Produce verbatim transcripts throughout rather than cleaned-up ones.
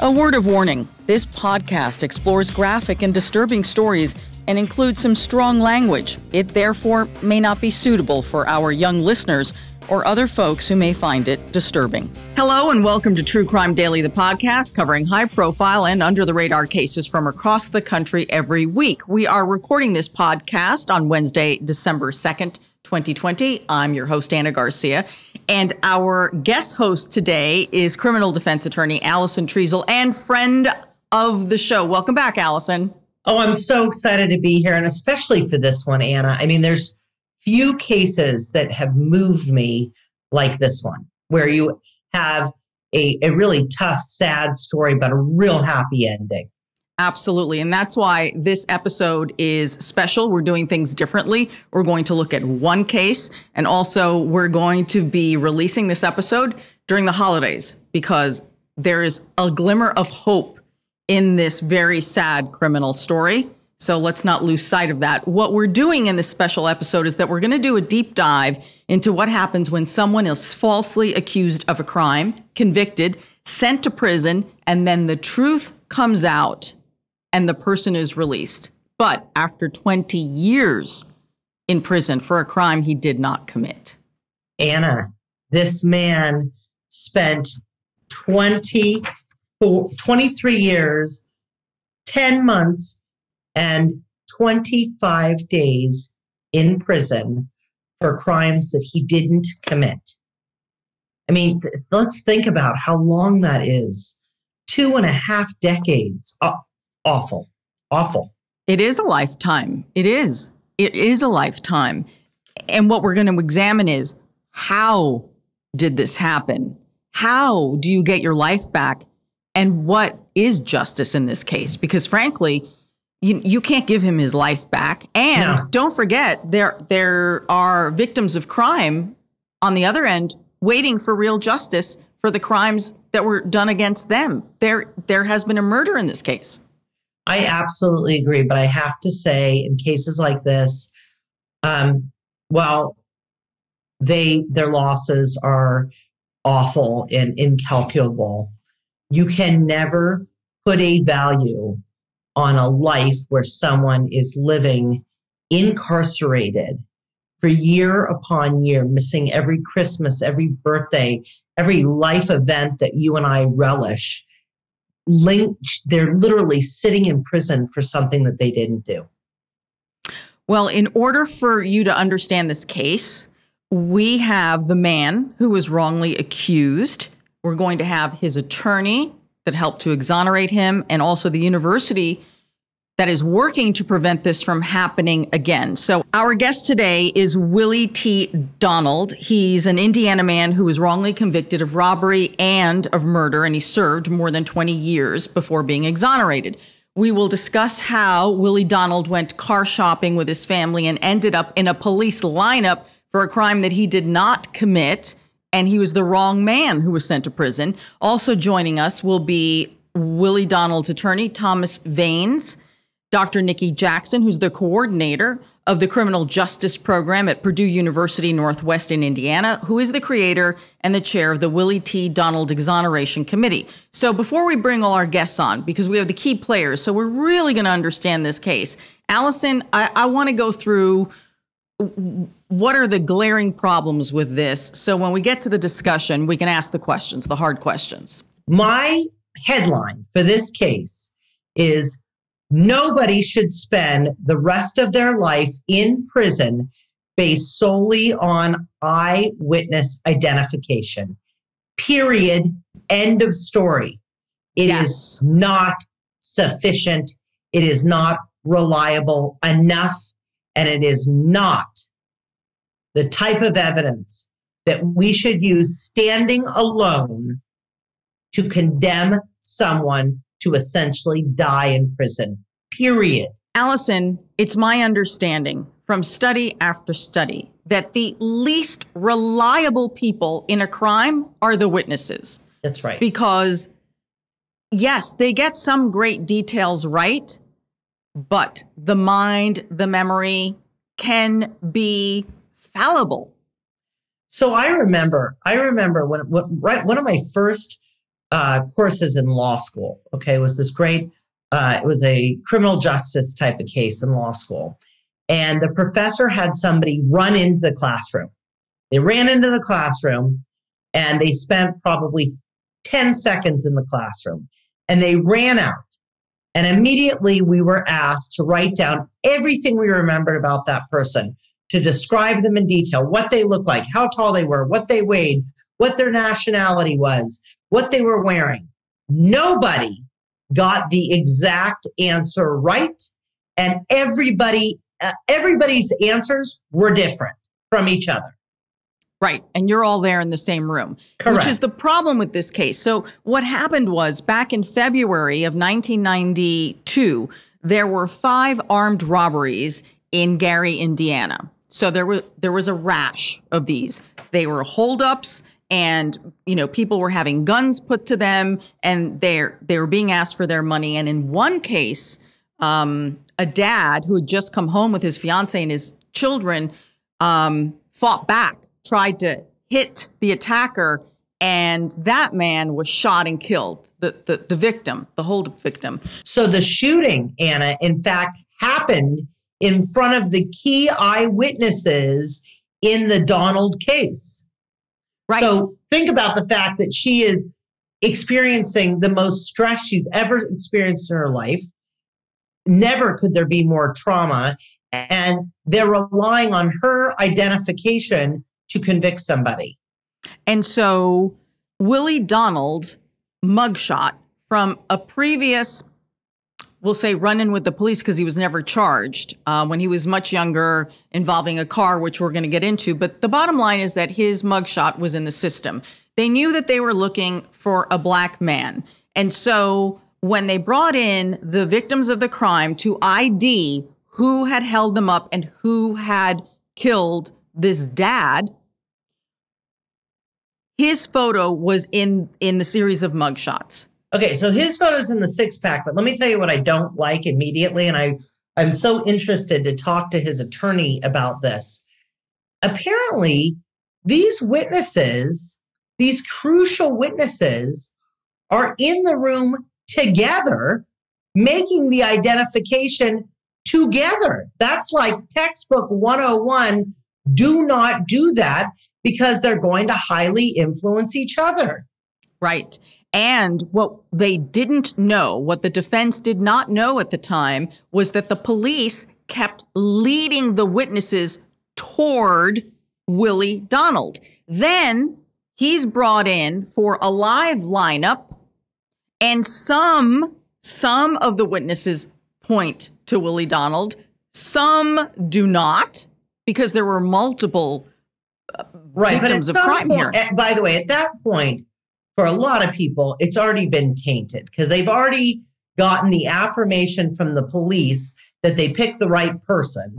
A word of warning, this podcast explores graphic and disturbing stories and includes some strong language. It therefore may not be suitable for our young listeners or other folks who may find it disturbing. Hello and welcome to True Crime Daily, the podcast covering high-profile and under-the-radar cases from across the country every week. We are recording this podcast on Wednesday, December second, twenty twenty. I'm your host, Ana Garcia, and our guest host today is criminal defense attorney Alison Triessl and friend of the show. Welcome back, Alison. Oh, I'm so excited to be here, and especially for this one, Ana. I mean, there's few cases that have moved me like this one, where you have a, a really tough, sad story, but a real happy ending. Absolutely. And that's why this episode is special. We're doing things differently. We're going to look at one case, and also we're going to be releasing this episode during the holidays because there is a glimmer of hope in this very sad criminal story. So let's not lose sight of that. What we're doing in this special episode is that we're going to do a deep dive into what happens when someone is falsely accused of a crime, convicted, sent to prison, and then the truth comes out and the person is released. But after twenty years in prison for a crime he did not commit. Ana, this man spent twenty-three years, ten months, and twenty-five days in prison for crimes that he didn't commit. I mean, th let's think about how long that is. Two and a half decades. Oh, awful, awful. It is a lifetime. It is. It is a lifetime. And what we're going to examine is, how did this happen? How do you get your life back? And what is justice in this case? Because frankly, You, you can't give him his life back. And no. Don't forget, there, there are victims of crime on the other end waiting for real justice for the crimes that were done against them. There, there has been a murder in this case. I absolutely agree. But I have to say, in cases like this, um, well, they, their losses are awful and incalculable. You can never put a value on a life where someone is living incarcerated for year upon year, missing every Christmas, every birthday, every life event that you and I relish. Linked, they're literally sitting in prison for something that they didn't do. Well, in order for you to understand this case, we have the man who was wrongly accused. We're going to have his attorney that helped to exonerate him, and also the university that is working to prevent this from happening again. So our guest today is Willie T. Donald. He's an Indiana man who was wrongly convicted of robbery and of murder, and he served more than twenty years before being exonerated. We will discuss how Willie Donald went car shopping with his family and ended up in a police lineup for a crime that he did not commit, and he was the wrong man who was sent to prison. Also joining us will be Willie Donald's attorney, Thomas Vanes, Doctor Nicky Jackson, who's the coordinator of the criminal justice program at Purdue University Northwest in Indiana, who is the creator and the chair of the Willie T. Donald Exoneration Committee. So before we bring all our guests on, because we have the key players, so we're really going to understand this case. Alison, I, I want to go through what are the glaring problems with this, so when we get to the discussion, we can ask the questions, the hard questions. My headline for this case is, nobody should spend the rest of their life in prison based solely on eyewitness identification. Period. End of story. It yes. is not sufficient. It is not reliable enough. And it is not the type of evidence that we should use standing alone to condemn someone to essentially die in prison, period. Alison, it's my understanding from study after study that the least reliable people in a crime are the witnesses. That's right. Because, yes, they get some great details right, but the mind, the memory can be fallible. So I remember, I remember when, when right, one of my first uh, courses in law school. Okay, it was this great, uh, it was a criminal justice type of case in law school. And the professor had somebody run into the classroom. They ran into the classroom and they spent probably ten seconds in the classroom and they ran out. And immediately we were asked to write down everything we remembered about that person, to describe them in detail, what they looked like, how tall they were, what they weighed, what their nationality was, what they were wearing. Nobody got the exact answer right. And everybody, uh, everybody's answers were different from each other. Right. And you're all there in the same room. Correct. Which is the problem with this case. So what happened was back in February of nineteen ninety-two, there were five armed robberies in Gary, Indiana. So there was there was a rash of these. They were holdups and, you know, people were having guns put to them and they're they were being asked for their money. And in one case, um, a dad who had just come home with his fiance and his children um, fought back, tried to hit the attacker, and that man was shot and killed, the, the, the victim, the holdup victim. So the shooting, Anna, in fact, happened in front of the key eyewitnesses in the Donald case. Right. So think about the fact that she is experiencing the most stress she's ever experienced in her life. Never could there be more trauma. And they're relying on her identification to convict somebody. And so Willie Donald mugshot from a previous, we'll say, run-in with the police because he was never charged uh, when he was much younger, involving a car, which we're going to get into. But the bottom line is that his mugshot was in the system. They knew that they were looking for a black man. And so when they brought in the victims of the crime to I D who had held them up and who had killed this dad, his photo was in, in the series of mugshots. Okay, so his photo's in the six pack, but let me tell you what I don't like immediately, and I, I'm so interested to talk to his attorney about this. Apparently, these witnesses, these crucial witnesses, are in the room together, making the identification together. That's like textbook one oh one. Do not do that because they're going to highly influence each other. Right. And what they didn't know, what the defense did not know at the time, was that the police kept leading the witnesses toward Willie Donald. Then he's brought in for a live lineup, and some, some of the witnesses point to Willie Donald. Some do not, because there were multiple uh, right, victims of crime point, here. By the way, at that point, for a lot of people, it's already been tainted because they've already gotten the affirmation from the police that they picked the right person.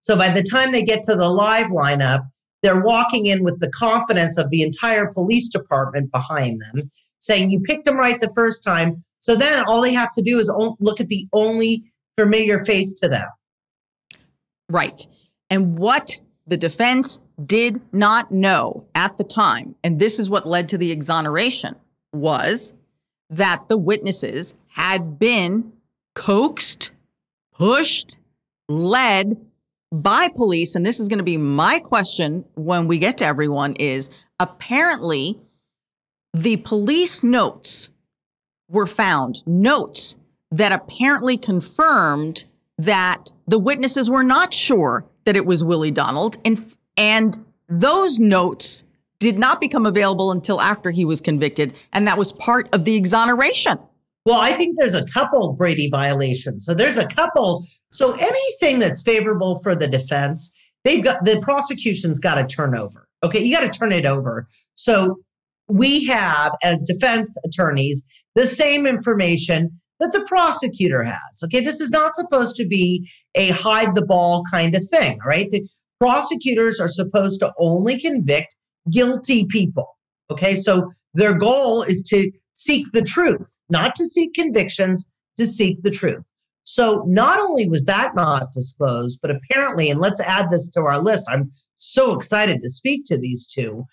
So by the time they get to the live lineup, they're walking in with the confidence of the entire police department behind them, saying you picked them right the first time. So then all they have to do is look at the only familiar face to them. Right. And what the defense did not know at the time, and this is what led to the exoneration, was that the witnesses had been coaxed, pushed, led by police. And this is going to be my question when we get to everyone is, apparently the police notes were found, notes that apparently confirmed that the witnesses were not sure that it was Willie Donald, and and those notes did not become available until after he was convicted, and that was part of the exoneration. Well, I think there's a couple Brady violations. So there's a couple. So anything that's favorable for the defense, they've got, the prosecution's got to turn over. Okay, you got to turn it over. So we have, as defense attorneys, the same information that the prosecutor has. Okay, this is not supposed to be a hide the ball kind of thing, right? The prosecutors are supposed to only convict guilty people. Okay, so their goal is to seek the truth, not to seek convictions, to seek the truth. So not only was that not disclosed, but apparently, and let's add this to our list, I'm so excited to speak to these two,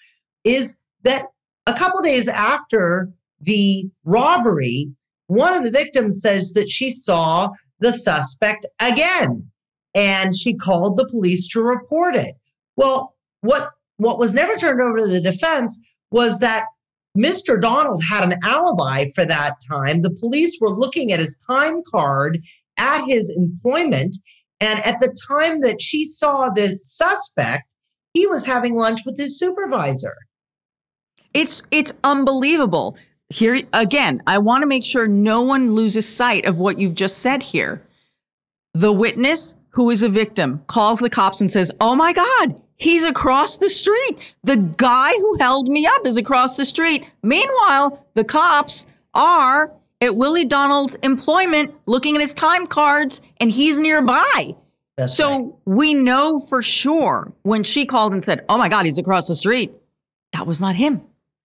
is that a couple days after the robbery, one of the victims says that she saw the suspect again, and she called the police to report it. Well, what what was never turned over to the defense was that Mister Donald had an alibi for that time. The police were looking at his time card at his employment, and at the time that she saw the suspect, he was having lunch with his supervisor. It's it's unbelievable. Here again, I want to make sure no one loses sight of what you've just said here. The witness who is a victim calls the cops and says, "Oh my God, he's across the street. The guy who held me up is across the street." Meanwhile, the cops are at Willie Donald's employment looking at his time cards, and he's nearby. That's so right. We know for sure when she called and said, "Oh my God, he's across the street," that was not him.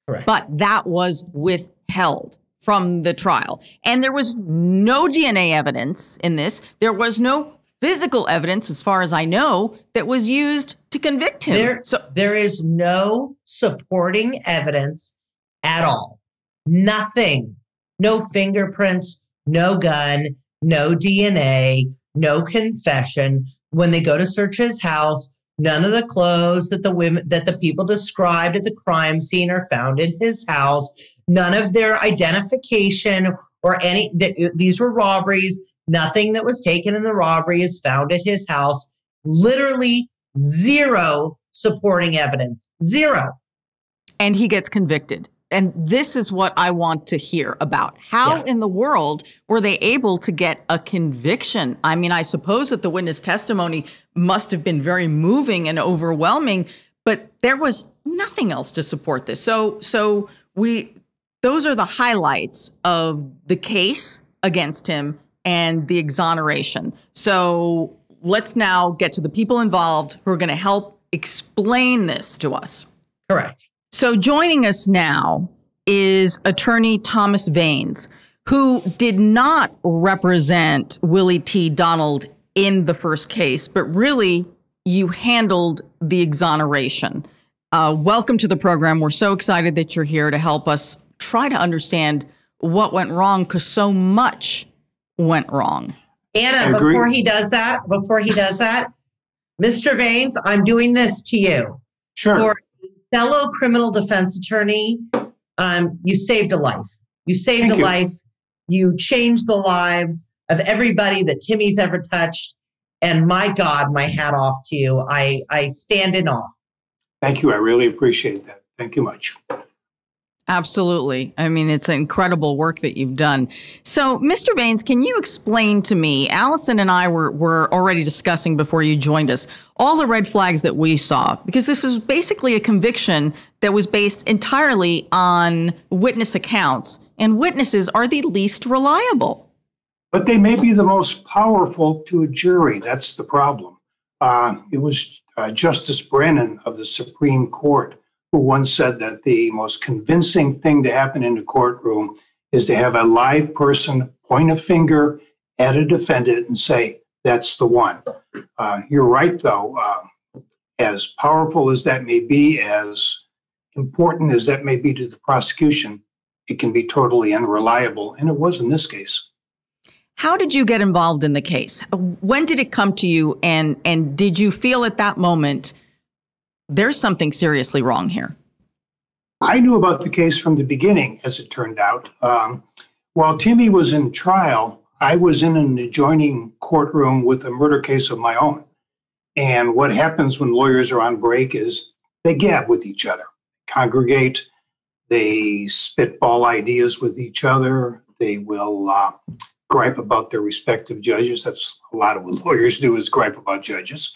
Correct. But that was withheld from the trial. And there was no D N A evidence in this. There was no physical evidence, as far as I know, that was used to convict him. There, so there is no supporting evidence at all. Nothing. No fingerprints, no gun, no D N A, no confession. When they go to search his house, none of the clothes that the women, that the people described at the crime scene are found in his house. None of their identification or any, th- these were robberies. Nothing that was taken in the robbery is found at his house. Literally zero supporting evidence. Zero. And he gets convicted. And this is what I want to hear about. How yeah. in the world were they able to get a conviction? I mean, I suppose that the witness testimony must have been very moving and overwhelming, but there was nothing else to support this. So, so we, those are the highlights of the case against him and the exoneration. So let's now get to the people involved who are going to help explain this to us. Correct. So joining us now is attorney Thomas Vanes, who did not represent Willie T. Donald in the first case, but really you handled the exoneration. Uh, welcome to the program. We're so excited that you're here to help us try to understand what went wrong, because so much went wrong. Ana, before he does that, before he does that, Mister Vanes, I'm doing this to you. Sure. For fellow criminal defense attorney, um, you saved a life. You saved Thank a you. life. You changed the lives of everybody that Timmy's ever touched. And my God, my hat off to you. I, I stand in awe. Thank you. I really appreciate that. Thank you much. Absolutely. I mean, it's incredible work that you've done. So, Mister Vanes, can you explain to me, Alison and I were, were already discussing before you joined us, all the red flags that we saw, because this is basically a conviction that was based entirely on witness accounts, and witnesses are the least reliable. But they may be the most powerful to a jury. That's the problem. Uh, it was uh, Justice Brennan of the Supreme Court who once said that the most convincing thing to happen in the courtroom is to have a live person point a finger at a defendant and say, "That's the one." Uh, you're right, though. Uh, as powerful as that may be, as important as that may be to the prosecution, it can be totally unreliable, and it was in this case. How did you get involved in the case? When did it come to you, and and did you feel at that moment there's something seriously wrong here? I knew about the case from the beginning, as it turned out. Um, while Timmy was in trial, I was in an adjoining courtroom with a murder case of my own. And what happens when lawyers are on break is they gab with each other, congregate, they spitball ideas with each other, they will uh, gripe about their respective judges. That's a lot of what lawyers do, is gripe about judges.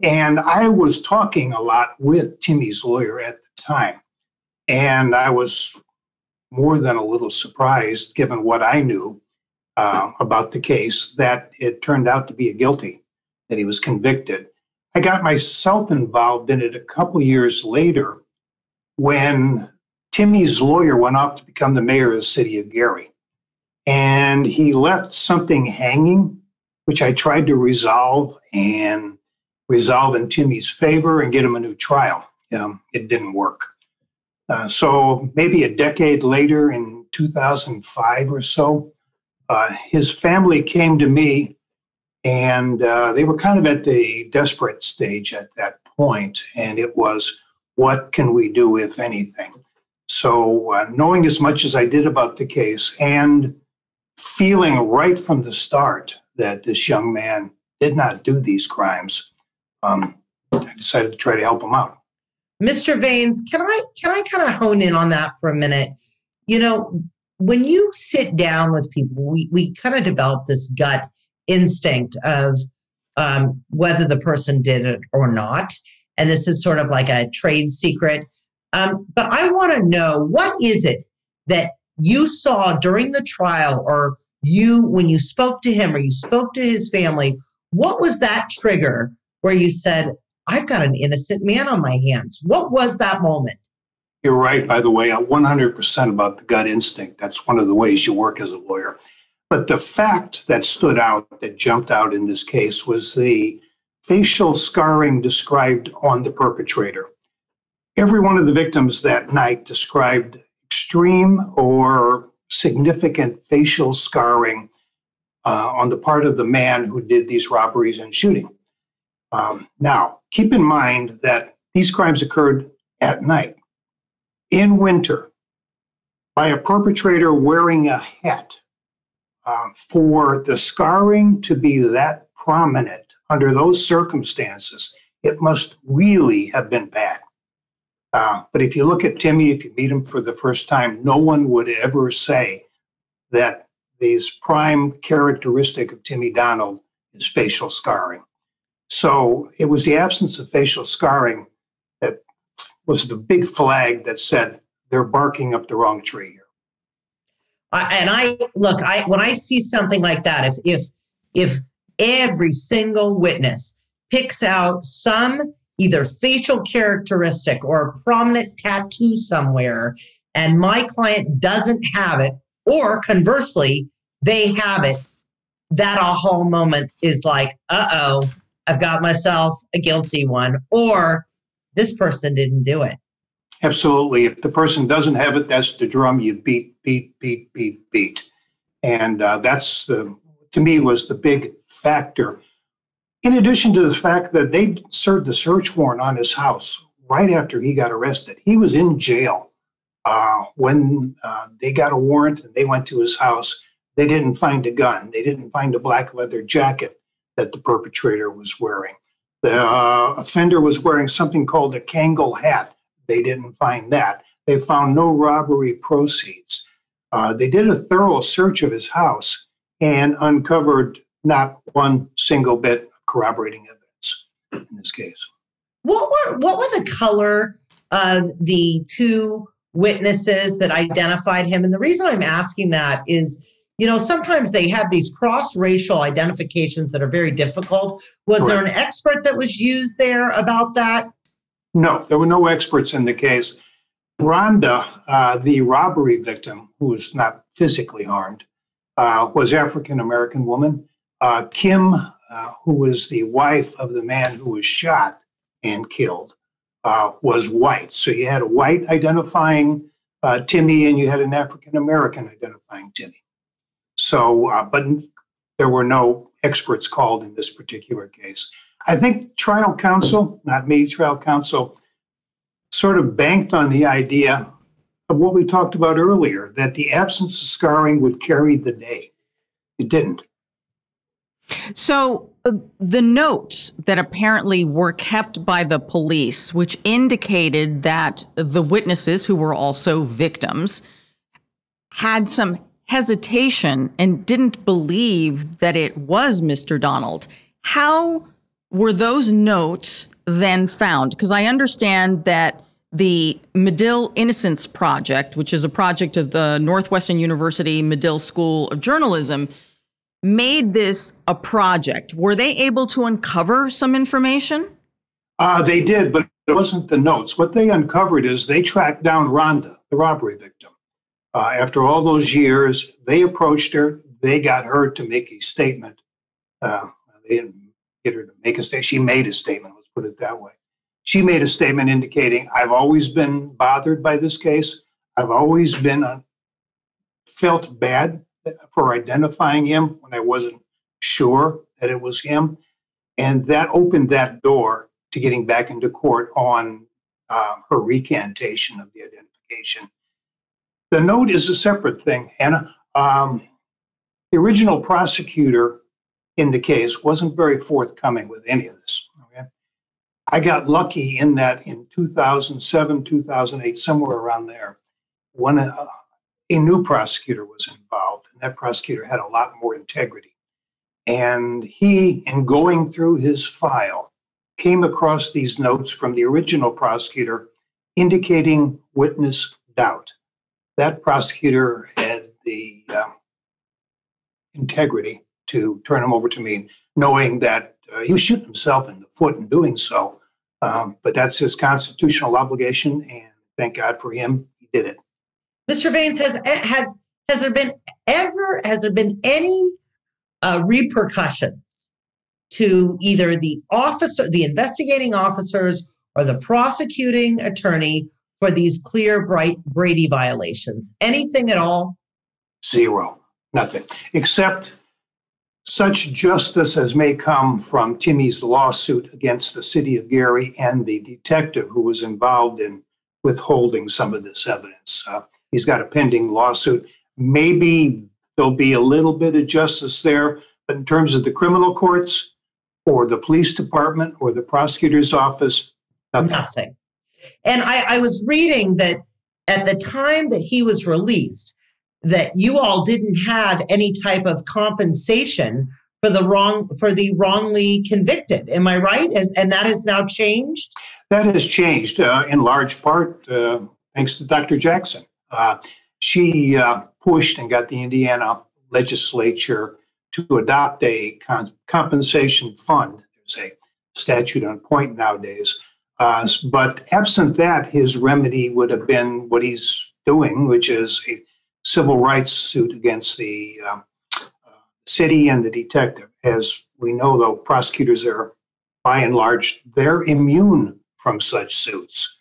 And I was talking a lot with Timmy's lawyer at the time. And I was more than a little surprised, given what I knew uh, about the case, that it turned out to be a guilty, that he was convicted. I got myself involved in it a couple years later when Timmy's lawyer went off to become the mayor of the city of Gary. And he left something hanging, which I tried to resolve and resolve in Timmy's favor and get him a new trial. Um, it didn't work. Uh, so maybe a decade later in two thousand five or so. Uh, his family came to me, and uh, they were kind of at the desperate stage at that point, and it was, what can we do, if anything? So uh, knowing as much as I did about the case and feeling right from the start that this young man did not do these crimes, um, I decided to try to help him out. Mister Vanes, can I can I kind of hone in on that for a minute? You know, when you sit down with people, we, we kind of develop this gut instinct of um, whether the person did it or not. And this is sort of like a trade secret. Um, but I want to know, what is it that you saw during the trial, or you, when you spoke to him or you spoke to his family, what was that trigger where you said, I've got an innocent man on my hands? What was that moment? You're right, by the way, one hundred percent about the gut instinct. That's one of the ways you work as a lawyer. But the fact that stood out, that jumped out in this case, was the facial scarring described on the perpetrator. Every one of the victims that night described extreme or significant facial scarring uh, on the part of the man who did these robberies and shooting. Um, now, keep in mind that these crimes occurred at night, in winter, by a perpetrator wearing a hat. Uh, for the scarring to be that prominent under those circumstances, it must really have been bad. Uh, but if you look at Timmy, if you meet him for the first time, no one would ever say that this prime characteristic of Timmy Donald is facial scarring. So it was the absence of facial scarring that was the big flag that said, they're barking up the wrong tree here. Uh, and I, look, I when I see something like that, if if if every single witness picks out some either facial characteristic or a prominent tattoo somewhere, and my client doesn't have it, or conversely, they have it, that aha moment is like, uh-oh, I've got myself a guilty one, or this person didn't do it. Absolutely. If the person doesn't have it, that's the drum you beat, beat, beat, beat, beat. And uh, that's, the, to me, was the big factor. In addition to the fact that they served the search warrant on his house right after he got arrested. He was in jail uh, when uh, they got a warrant and they went to his house. They didn't find a gun. They didn't find a black leather jacket that the perpetrator was wearing. The uh, offender was wearing something called a Kangol hat. They didn't find that. They found no robbery proceeds. Uh, they did a thorough search of his house and uncovered not one single bit of corroborating evidence in this case. What were, what were the color of the two witnesses that identified him? And the reason I'm asking that is, you know, sometimes they have these cross-racial identifications that are very difficult. Was Correct. There an expert that was used there about that? No, there were no experts in the case. Rhonda, uh, the robbery victim, who was not physically harmed, uh, was African-American woman. Uh, Kim, uh, who was the wife of the man who was shot and killed, uh, was white. So you had a white identifying uh, Timmy, and you had an African-American identifying Timmy. So, uh, but there were no experts called in this particular case. I think trial counsel, not me, trial counsel, sort of banked on the idea of what we talked about earlier, that the absence of scarring would carry the day. It didn't. So uh, the notes that apparently were kept by the police, which indicated that the witnesses, who were also victims, had some hesitation and didn't believe that it was Mister Donald. How were those notes then found? Because I understand that the Medill Innocence Project, which is a project of the Northwestern University Medill School of Journalism, made this a project. Were they able to uncover some information? Uh, they did, but it wasn't the notes. What they uncovered is they tracked down Rhonda, the robbery victim. Uh, after all those years, they approached her. They got her to make a statement. Uh, they didn't get her to make a statement. She made a statement, let's put it that way. She made a statement indicating, I've always been bothered by this case. I've always been felt bad for identifying him when I wasn't sure that it was him. And that opened that door to getting back into court on uh, her recantation of the identification. The note is a separate thing, Anna. Um, the original prosecutor in the case wasn't very forthcoming with any of this. Okay? I got lucky in that in two thousand seven, two thousand eight, somewhere around there, one uh, a new prosecutor was involved, and that prosecutor had a lot more integrity. And he, in going through his file, came across these notes from the original prosecutor indicating witness doubt. That prosecutor had the um, integrity to turn him over to me, knowing that uh, he was shooting himself in the foot in doing so. Um, but that's his constitutional obligation, and thank God for him, he did it. Mister Vanes, has has has there been ever has there been any uh, repercussions to either the officer, the investigating officers, or the prosecuting attorney for these clear Brady violations? Anything at all? Zero, nothing, except such justice as may come from Timmy's lawsuit against the city of Gary and the detective who was involved in withholding some of this evidence. Uh, He's got a pending lawsuit. Maybe there'll be a little bit of justice there, but in terms of the criminal courts or the police department or the prosecutor's office, nothing. nothing. And I, I was reading that at the time that he was released, that you all didn't have any type of compensation for the wrong for the wrongly convicted. Am I right? As, and that has now changed? That has changed uh, in large part uh, thanks to Doctor Jackson. Uh, she uh, pushed and got the Indiana legislature to adopt a con compensation fund. There's a statute on point nowadays. Uh, but absent that, his remedy would have been what he's doing, which is a civil rights suit against the uh, uh, city and the detective. As we know, though, prosecutors are, by and large, they're immune from such suits.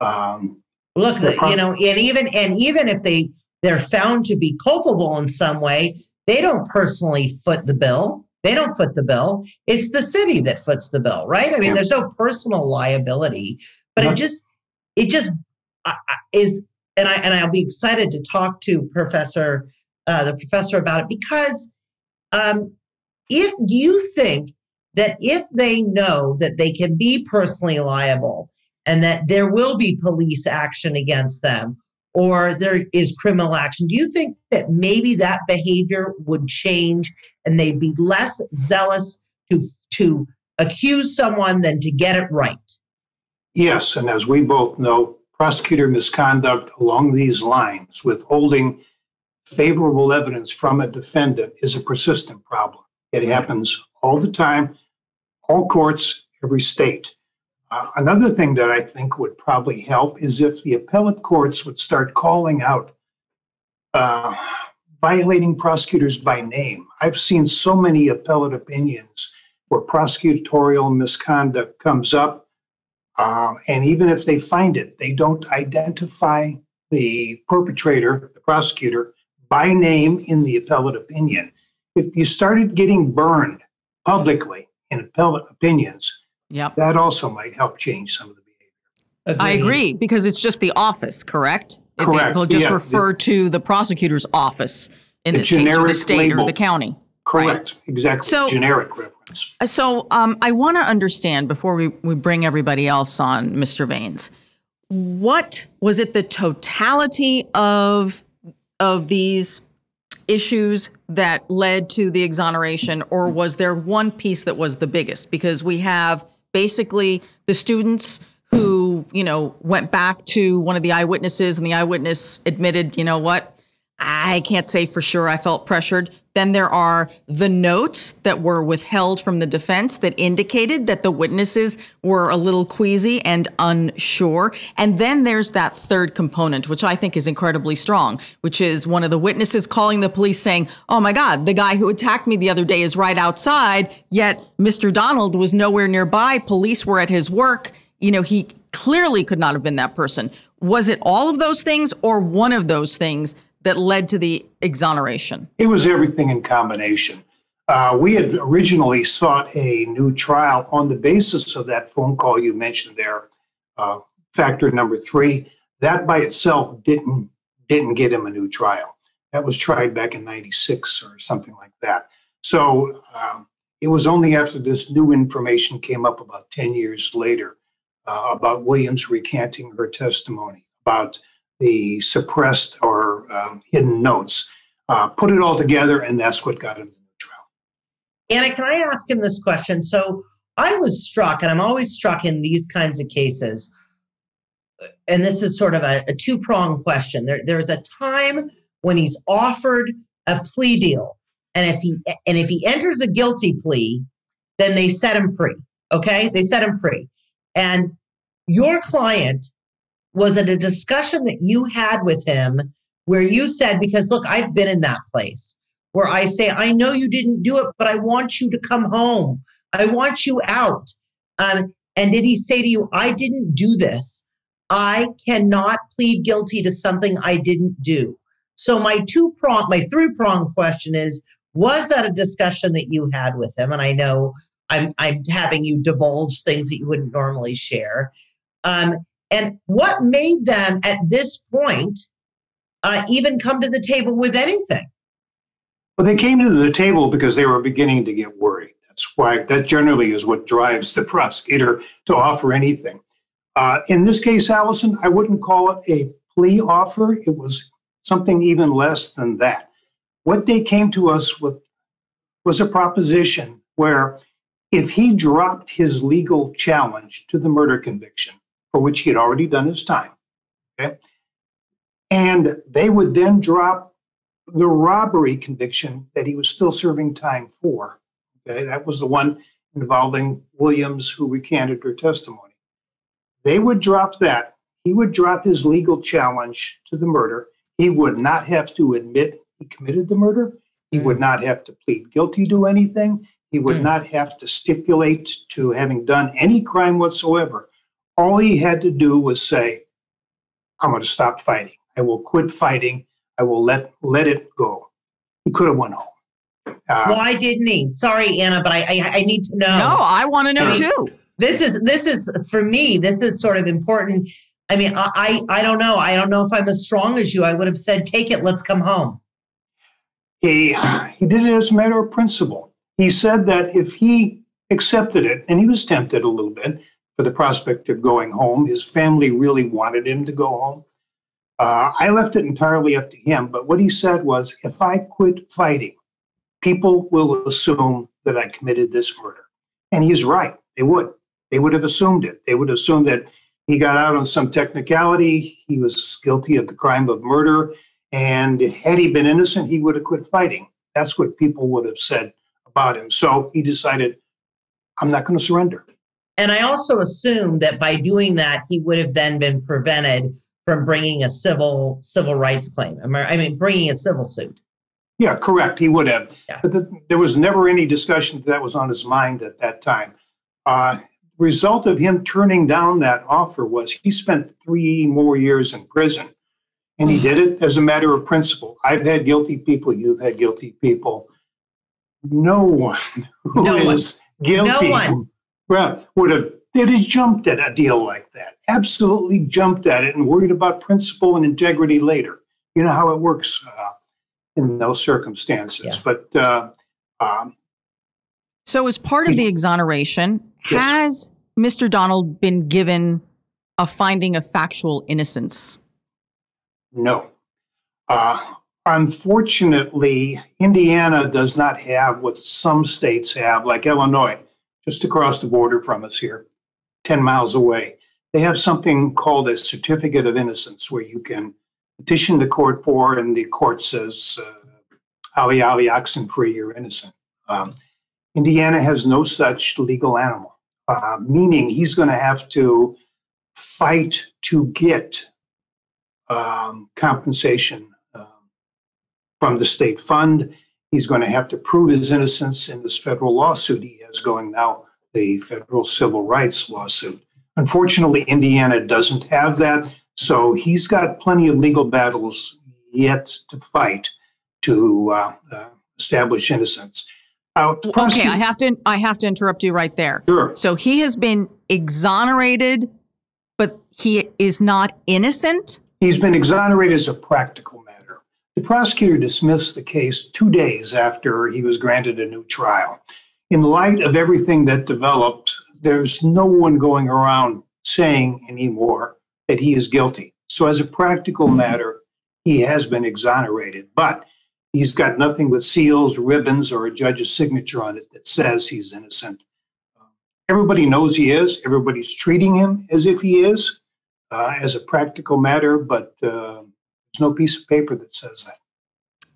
Um, Look, the, you know, and even and even if they they're found to be culpable in some way, they don't personally foot the bill. They don't foot the bill. It's the city that foots the bill, right? I mean, yeah. There's no personal liability, but no. it just it just uh, is. And I and I'll be excited to talk to Professor uh, the professor about it, because um, if you think that if they know that they can be personally liable, and that there will be police action against them, or there is criminal action, do you think that maybe that behavior would change and they'd be less zealous to, to accuse someone than to get it right? Yes, and as we both know, prosecutor misconduct along these lines, withholding favorable evidence from a defendant, is a persistent problem. It happens all the time, all courts, every state. Uh, another thing that I think would probably help is if the appellate courts would start calling out uh, violating prosecutors by name. I've seen so many appellate opinions where prosecutorial misconduct comes up, uh, and even if they find it, they don't identify the perpetrator, the prosecutor, by name in the appellate opinion. If you started getting burned publicly in appellate opinions, yep. That also might help change some of the behavior. Agreed. I agree, because it's just the office, correct? Correct. They'll just yeah, refer the, to the prosecutor's office in the this case, or the state label. Or the county. Correct, right? Exactly, so, generic reference. So um, I want to understand, before we, we bring everybody else on, Mister Vanes, what was it the totality of, of these issues that led to the exoneration, or was there one piece that was the biggest? Because we have... basically, the students who, you know, went back to one of the eyewitnesses and the eyewitness admitted, you know what, I can't say for sure, I felt pressured. Then there are the notes that were withheld from the defense that indicated that the witnesses were a little queasy and unsure. And then there's that third component, which I think is incredibly strong, which is one of the witnesses calling the police saying, oh my God, the guy who attacked me the other day is right outside, yet Mister Donald was nowhere nearby. Police were at his work. You know, he clearly could not have been that person. Was it all of those things or one of those things that led to the exoneration? It was everything in combination. Uh, we had originally sought a new trial on the basis of that phone call you mentioned there, uh, factor number three. That by itself didn't, didn't get him a new trial. That was tried back in ninety-six or something like that. So um, it was only after this new information came up about ten years later uh, about Williams recanting her testimony, about the suppressed or um, hidden notes, uh, put it all together, and that's what got him the new trial. Ana, can I ask him this question? So I was struck, and I'm always struck in these kinds of cases, and this is sort of a, a two-pronged question. There, there's a time when he's offered a plea deal, and if he and if he enters a guilty plea, then they set him free. Okay, they set him free. And your client, was it a discussion that you had with him where you said, because look, I've been in that place where I say, I know you didn't do it, but I want you to come home. I want you out. Um, and did he say to you, I didn't do this? I cannot plead guilty to something I didn't do. So my two prong, my three prong question is, was that a discussion that you had with him? And I know I'm, I'm having you divulge things that you wouldn't normally share. Um, and what made them at this point uh, even come to the table with anything? Well, they came to the table because they were beginning to get worried. That's why, that generally is what drives the prosecutor to offer anything. Uh, in this case, Alison, I wouldn't call it a plea offer. It was something even less than that. What they came to us with was a proposition where if he dropped his legal challenge to the murder conviction, for which he had already done his time, okay, and they would then drop the robbery conviction that he was still serving time for, okay, that was the one involving Williams who recanted her testimony. They would drop that. He would drop his legal challenge to the murder. He would not have to admit he committed the murder. He would not have to plead guilty to anything. He would mm. not have to stipulate to having done any crime whatsoever. All he had to do was say, I'm going to stop fighting. I will quit fighting. I will let, let it go. He could have went home. Uh, Why didn't he? Sorry, Ana, but I, I, I need to know. No, I want to know uh, too. This is, this is, for me, this is sort of important. I mean, I, I don't know. I don't know if I'm as strong as you. I would have said, take it, let's come home. He, he did it as a matter of principle. He said that if he accepted it, and he was tempted a little bit for the prospect of going home, his family really wanted him to go home. Uh, I left it entirely up to him. But what he said was, if I quit fighting, people will assume that I committed this murder. And he's right. They would. They would have assumed it. They would assume that he got out on some technicality. He was guilty of the crime of murder. And had he been innocent, he would have quit fighting. That's what people would have said about him. So he decided, I'm not going to surrender. And I also assume that by doing that, he would have then been prevented from bringing a civil civil rights claim. I mean, bringing a civil suit. Yeah, correct. He would have. Yeah. But the, there was never any discussion that was on his mind at that time. Uh result of him turning down that offer was he spent three more years in prison, and he did it as a matter of principle. I've had guilty people. You've had guilty people. No one who no is one. guilty no one. Well, would have they'd have jumped at a deal like that, absolutely jumped at it and worried about principle and integrity later. You know how it works uh, in those circumstances. Yeah. But uh, um, so as part of the exoneration, has yes. Mister Donald been given a finding of factual innocence? No. Uh, unfortunately, Indiana does not have what some states have, like Illinois, just across the border from us here, ten miles away. They have something called a certificate of innocence where you can petition the court for, and the court says, uh, Ali, Ali, oxen free, you're innocent. Um, Indiana has no such legal animal, uh, meaning he's going to have to fight to get um, compensation uh, from the state fund. He's going to have to prove his innocence in this federal lawsuit he has going now, the federal civil rights lawsuit. Unfortunately, Indiana doesn't have that, so he's got plenty of legal battles yet to fight to uh, uh, establish innocence. Uh, okay, I have to I have to interrupt you right there. Sure. So he has been exonerated, but he is not innocent? He's been exonerated as a practical matter. The prosecutor dismissed the case two days after he was granted a new trial. In light of everything that developed, there's no one going around saying anymore that he is guilty. So as a practical matter, he has been exonerated, but he's got nothing with seals, ribbons, or a judge's signature on it that says he's innocent. Everybody knows he is. Everybody's treating him as if he is, uh, as a practical matter, but uh, there's no piece of paper that says that.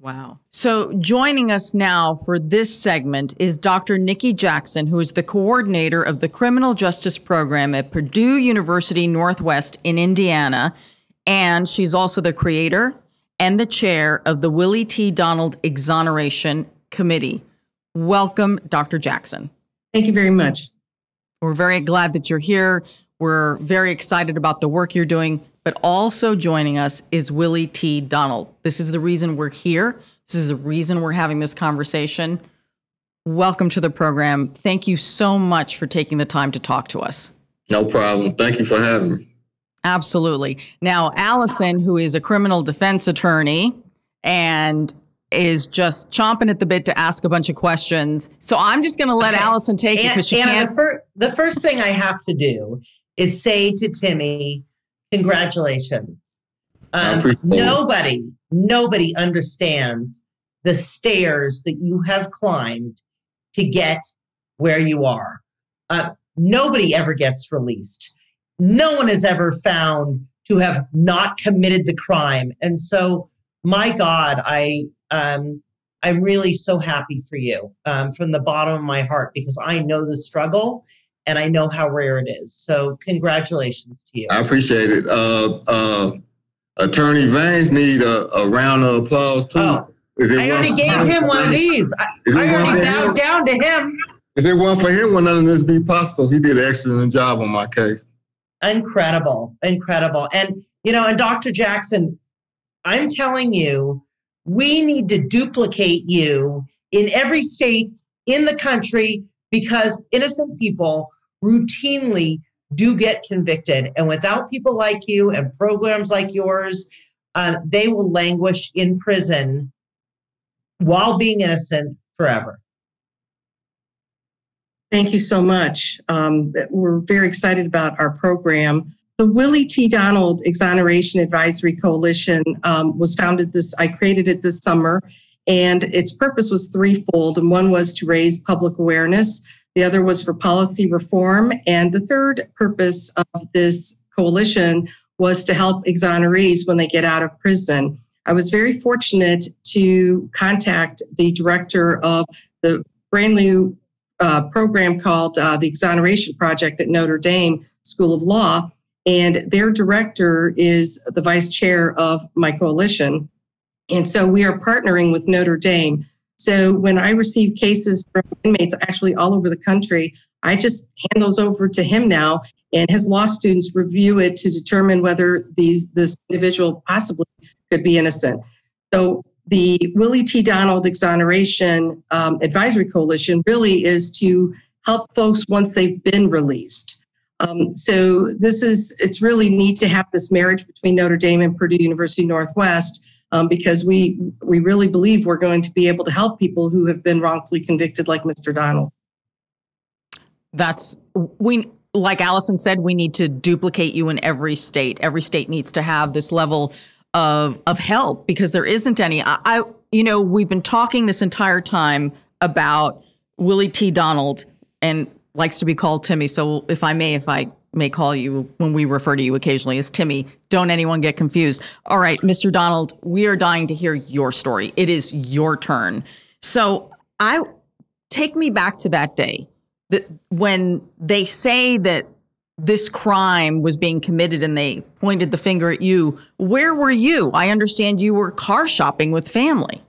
Wow. So joining us now for this segment is Doctor Nicky Jackson, who is the coordinator of the Criminal Justice Program at Purdue University Northwest in Indiana, and she's also the creator and the chair of the Willie T. Donald Exoneration Committee. Welcome, Doctor Jackson. Thank you very much. We're very glad that you're here. We're very excited about the work you're doing. But also joining us is Willie T. Donald. This is the reason we're here. This is the reason we're having this conversation. Welcome to the program. Thank you so much for taking the time to talk to us. No problem. Thank you for having me. Absolutely. Now, Alison, who is a criminal defense attorney and is just chomping at the bit to ask a bunch of questions. So I'm just going to let okay. Alison take An it because she Anna, can't. The, fir the first thing I have to do is say to Timmy, congratulations. Um, nobody, it. nobody understands the stairs that you have climbed to get where you are. Uh, nobody ever gets released. No one is ever found to have not committed the crime. And so, my God, I, um, I'm really so happy for you um, from the bottom of my heart, because I know the struggle and I know how rare it is. So congratulations to you. I appreciate it. Uh, uh, Attorney Vanes need a, a round of applause too. Oh, I already gave him one of these. I, I already bowed down to him. If it weren't for him, would none of this be possible? He did an excellent job on my case. Incredible, incredible. And, you know, and Doctor Jackson, I'm telling you, we need to duplicate you in every state in the country, because innocent people routinely do get convicted. And without people like you and programs like yours, uh, they will languish in prison while being innocent forever. Thank you so much. Um, we're very excited about our program. The Willie T. Donald Exoneration Advisory Coalition um, was founded this, I created it this summer, and its purpose was threefold. And one was to raise public awareness. The other was for policy reform. And the third purpose of this coalition was to help exonerees when they get out of prison. I was very fortunate to contact the director of the brand new Uh, program called uh, the Exoneration Project at Notre Dame School of Law, and their director is the vice chair of my coalition. And so we are partnering with Notre Dame. So when I receive cases from inmates actually all over the country, I just hand those over to him now, and his law students review it to determine whether these this individual possibly could be innocent. So the Willie T. Donald Exoneration um, Advisory Coalition really is to help folks once they've been released. Um, so this is, it's really neat to have this marriage between Notre Dame and Purdue University Northwest, um, because we, we really believe we're going to be able to help people who have been wrongfully convicted like Mister Donald. That's, we, like Alison said, we need to duplicate you in every state. Every state needs to have this level Of, of help, because there isn't any. I, I, you know, we've been talking this entire time about Willie T. Donald, and likes to be called Timmy. So if I may, if I may call you when we refer to you occasionally as Timmy, don't anyone get confused. All right, Mister Donald, we are dying to hear your story. It is your turn. So I take me back to that day that when they say that this crime was being committed and they pointed the finger at you. Where were you? I understand you were car shopping with family.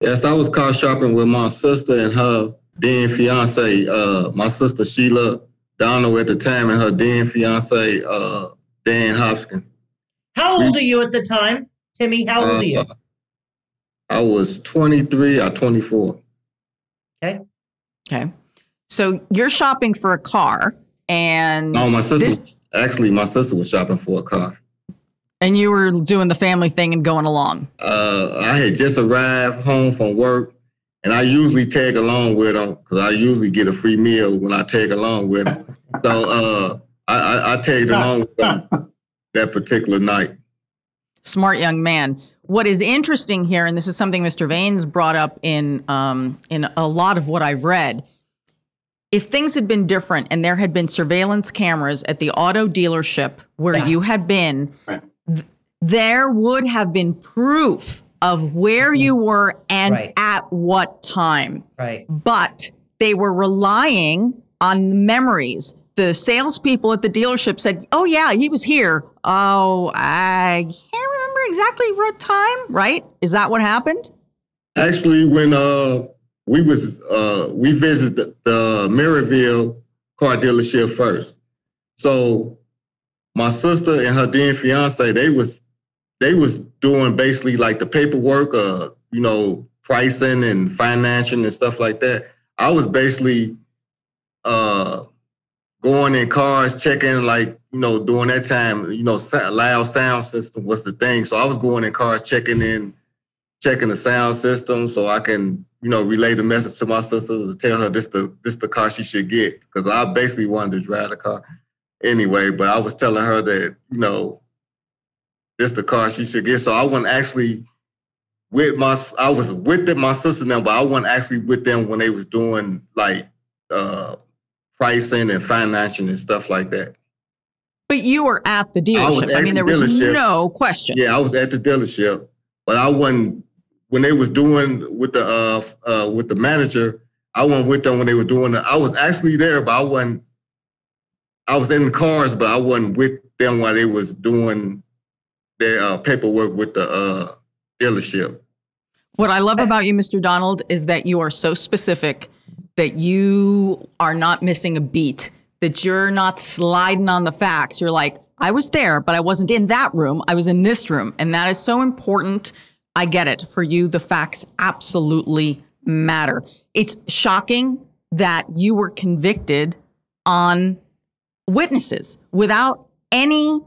Yes, I was car shopping with my sister and her then fiance, uh, my sister Sheila Donald at the time, and her then fiance, uh, Dan Hopkins. How old are you at the time? Timmy, how old uh, are you? I was twenty-three or twenty-four. Okay. Okay. So you're shopping for a car, and oh, my sister. This, actually, my sister was shopping for a car. And you were doing the family thing and going along. Uh, I had just arrived home from work, and I usually tag along with them because I usually get a free meal when I tag along with them. So uh, I, I, I tagged along with them that particular night. Smart young man. What is interesting here, and this is something Mister Vanes brought up in um, in a lot of what I've read. If things had been different and there had been surveillance cameras at the auto dealership where yeah. you had been, right. th there would have been proof of where mm-hmm. you were and right. at what time. Right. But they were relying on memories. The salespeople at the dealership said, oh, yeah, he was here. Oh, I can't remember exactly what time, right? Is that what happened? Actually, when... uh. We was uh, we visited the, the Miraville car dealership first. So my sister and her then fiance, they was they was doing basically like the paperwork, uh, you know, pricing and financing and stuff like that. I was basically uh, going in cars, checking, like, you know, during that time, you know, loud sound system was the thing. So I was going in cars, checking in, checking the sound system, so I can, you know, relay the message to my sister to tell her this the this the car she should get, because I basically wanted to drive the car anyway. But I was telling her that, you know, this the car she should get. So I wasn't actually with my I was with them, my sister now, but I wasn't actually with them when they was doing like uh, pricing and financing and stuff like that. But you were at the dealership. I, at I mean, the there dealership. was no question. Yeah, I was at the dealership, but I wasn't. When they was doing with the uh, uh, with the manager, I went with them when they were doing it. I was actually there, but I wasn't. I was in the cars, but I wasn't with them while they was doing their uh, paperwork with the uh, dealership. What I love about you, Mister Donald, is that you are so specific that you are not missing a beat. That you're not sliding on the facts. You're like, I was there, but I wasn't in that room. I was in this room, and that is so important. I get it. For you, the facts absolutely matter. It's shocking that you were convicted on witnesses without any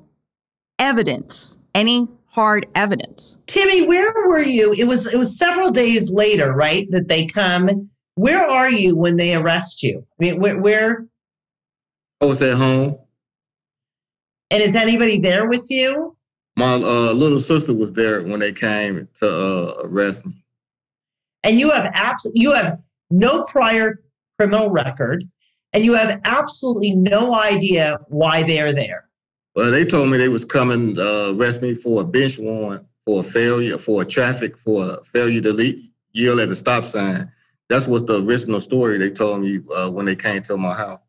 evidence, any hard evidence. Timmy, where were you? It was it was several days later, right, that they come. Where are you when they arrest you? I mean, where? where? I was at home. And is anybody there with you? My uh, little sister was there when they came to uh, arrest me. And you have abs- you have no prior criminal record, and you have absolutely no idea why they're there. Well, they told me they was coming to uh, arrest me for a bench warrant, for a failure, for a traffic, for a failure to le yield at a stop sign. That's what the original story they told me uh, when they came to my house.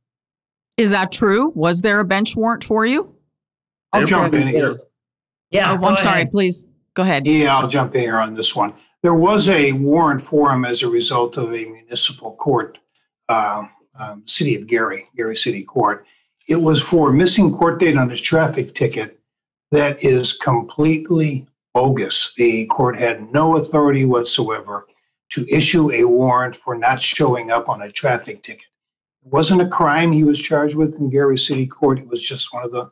Is that true? Was there a bench warrant for you? I'll jump in here. Yeah, oh, I'm sorry, ahead. please. Go ahead. Yeah, I'll jump in here on this one. There was a warrant for him as a result of a municipal court, uh, um, City of Gary, Gary City Court. It was for missing court date on his traffic ticket that is completely bogus. The court had no authority whatsoever to issue a warrant for not showing up on a traffic ticket. It wasn't a crime he was charged with in Gary City Court. It was just one of the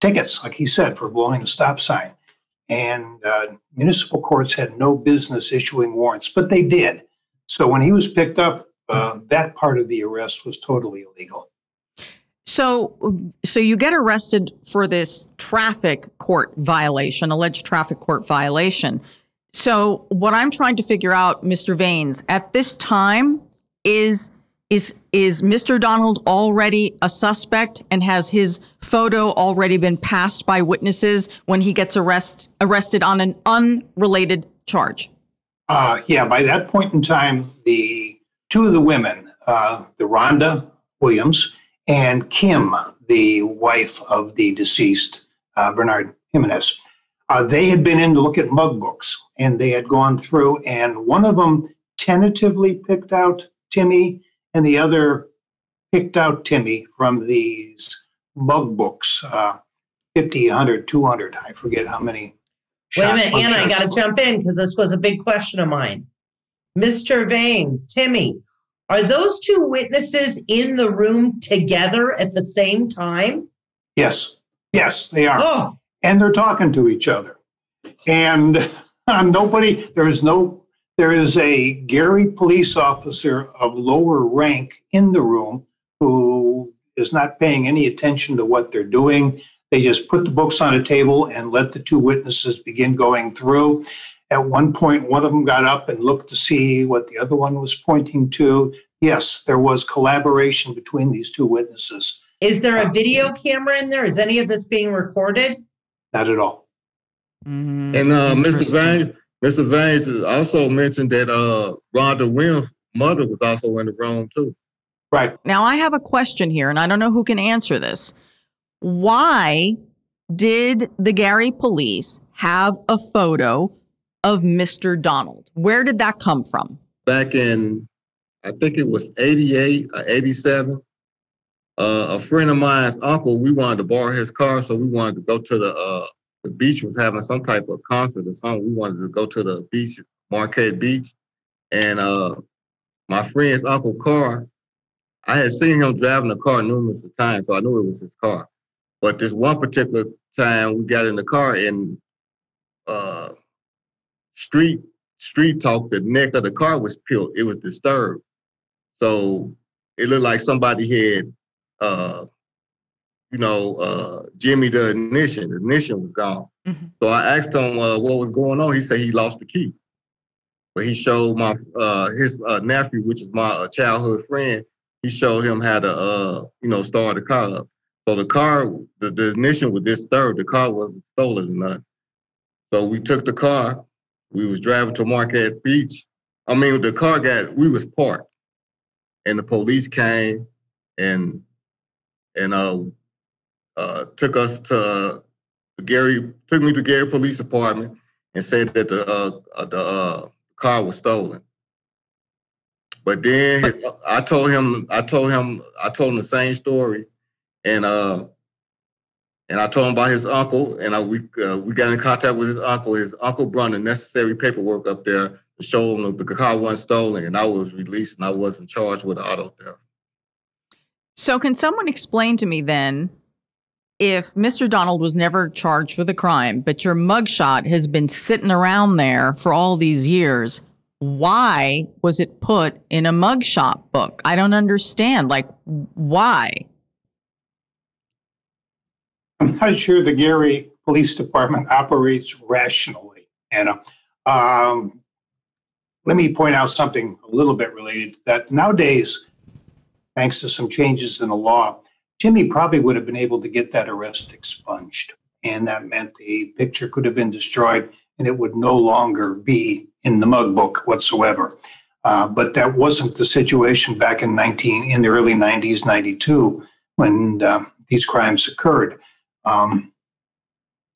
tickets, like he said, for blowing a stop sign. And uh, municipal courts had no business issuing warrants, but they did. So when he was picked up, uh, that part of the arrest was totally illegal. So, so you get arrested for this traffic court violation, alleged traffic court violation. So what I'm trying to figure out, Mister Vanes, at this time is... Is, is Mister Donald already a suspect, and has his photo already been passed by witnesses when he gets arrest, arrested on an unrelated charge? Uh, yeah, by that point in time, the two of the women, uh, the Rhonda Williams and Kim, the wife of the deceased, uh, Bernard Jimenez, uh, they had been in to look at mug books, and they had gone through, and one of them tentatively picked out Timmy, and the other picked out Timmy from these mug books, uh, fifty, one hundred, two hundred, I forget how many Wait a minute, Anna, I got to jump in because this was a big question of mine. Mister Vanes, Timmy, are those two witnesses in the room together at the same time? Yes. Yes, they are. Oh. And they're talking to each other. And um, nobody, there is no, there is a Gary police officer of lower rank in the room who is not paying any attention to what they're doing. They just put the books on a table and let the two witnesses begin going through. At one point, one of them got up and looked to see what the other one was pointing to. Yes, there was collaboration between these two witnesses. Is there a video camera in there? Is any of this being recorded? Not at all. Mm-hmm. And uh, Mister Vanes, Mister Vanes also mentioned that uh, Rhonda Williams' mother was also in the room too. Right. Now I have a question here, and I don't know who can answer this. Why did the Gary police have a photo of Mister Donald? Where did that come from? Back in, I think it was eighty-eight or eighty-seven, uh, a friend of mine's uncle, we wanted to borrow his car, so we wanted to go to the, uh, the beach, was having some type of concert or something. We wanted to go to the beach, Marquette Beach. And uh, my friend's uncle's car, I had seen him driving the car numerous times, so I knew it was his car. But this one particular time we got in the car and uh, street street talk, the neck of the car was peeled. It was disturbed. So it looked like somebody had, uh, you know, uh, Jimmy the ignition. The ignition was gone. Mm-hmm. So I asked him uh, what was going on. He said he lost the key. But he showed my uh, his uh, nephew, which is my uh, childhood friend, he showed him how to, uh, you know, start the car up. So the car, the, the ignition was disturbed. The car wasn't stolen or nothing. So we took the car. We was driving to Marquette Beach. I mean, the car got, we was parked. And the police came and and uh, uh, took us to Gary, took me to Gary Police Department and said that the, uh, the uh, car was stolen. But then his, I told him, I told him, I told him the same story. And uh, and I told him about his uncle, and I, we uh, we got in contact with his uncle. His uncle brought the necessary paperwork up there to show him that the car wasn't stolen, and I was released, and I wasn't charged with auto theft. So can someone explain to me then, if Mister Donald was never charged with a crime, but your mugshot has been sitting around there for all these years, why was it put in a mugshot book? I don't understand. Like, why? I'm not sure the Gary Police Department operates rationally, Anna. Um, let me point out something a little bit related to that. Nowadays, thanks to some changes in the law, Jimmy probably would have been able to get that arrest expunged. And that meant the picture could have been destroyed and it would no longer be in the mug book whatsoever. Uh, but that wasn't the situation back in nineteen in the early nineties, ninety-two, when uh, these crimes occurred. Um,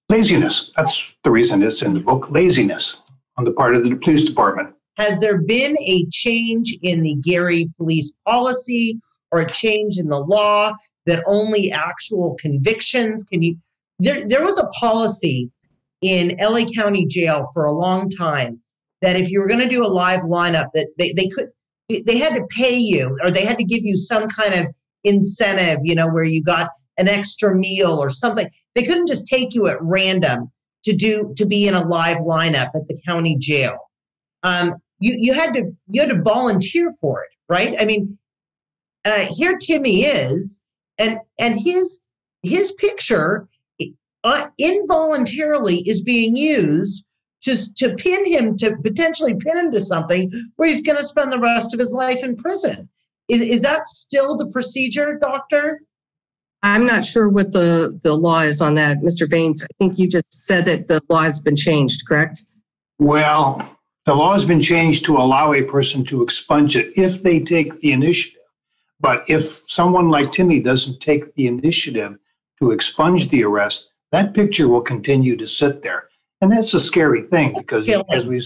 laziness. That's the reason it's in the book. Laziness on the part of the police department. Has there been a change in the Gary police policy or a change in the law that only actual convictions can you? There, there was a policy in L A County Jail for a long time that if you were going to do a live lineup, that they, they could, they had to pay you or they had to give you some kind of incentive, you know, where you got an extra meal or something. They couldn't just take you at random to do to be in a live lineup at the county jail. Um, you you had to you had to volunteer for it, right? I mean, uh, here Timmy is, and and his his picture uh, involuntarily is being used to to pin him to potentially pin him to something where he's going to spend the rest of his life in prison. Is is that still the procedure, Doctor? I'm not sure what the, the law is on that. Mister Vanes, I think you just said that the law has been changed, correct? Well, the law has been changed to allow a person to expunge it if they take the initiative. But if someone like Timmy doesn't take the initiative to expunge the arrest, that picture will continue to sit there. And that's a scary thing because as we,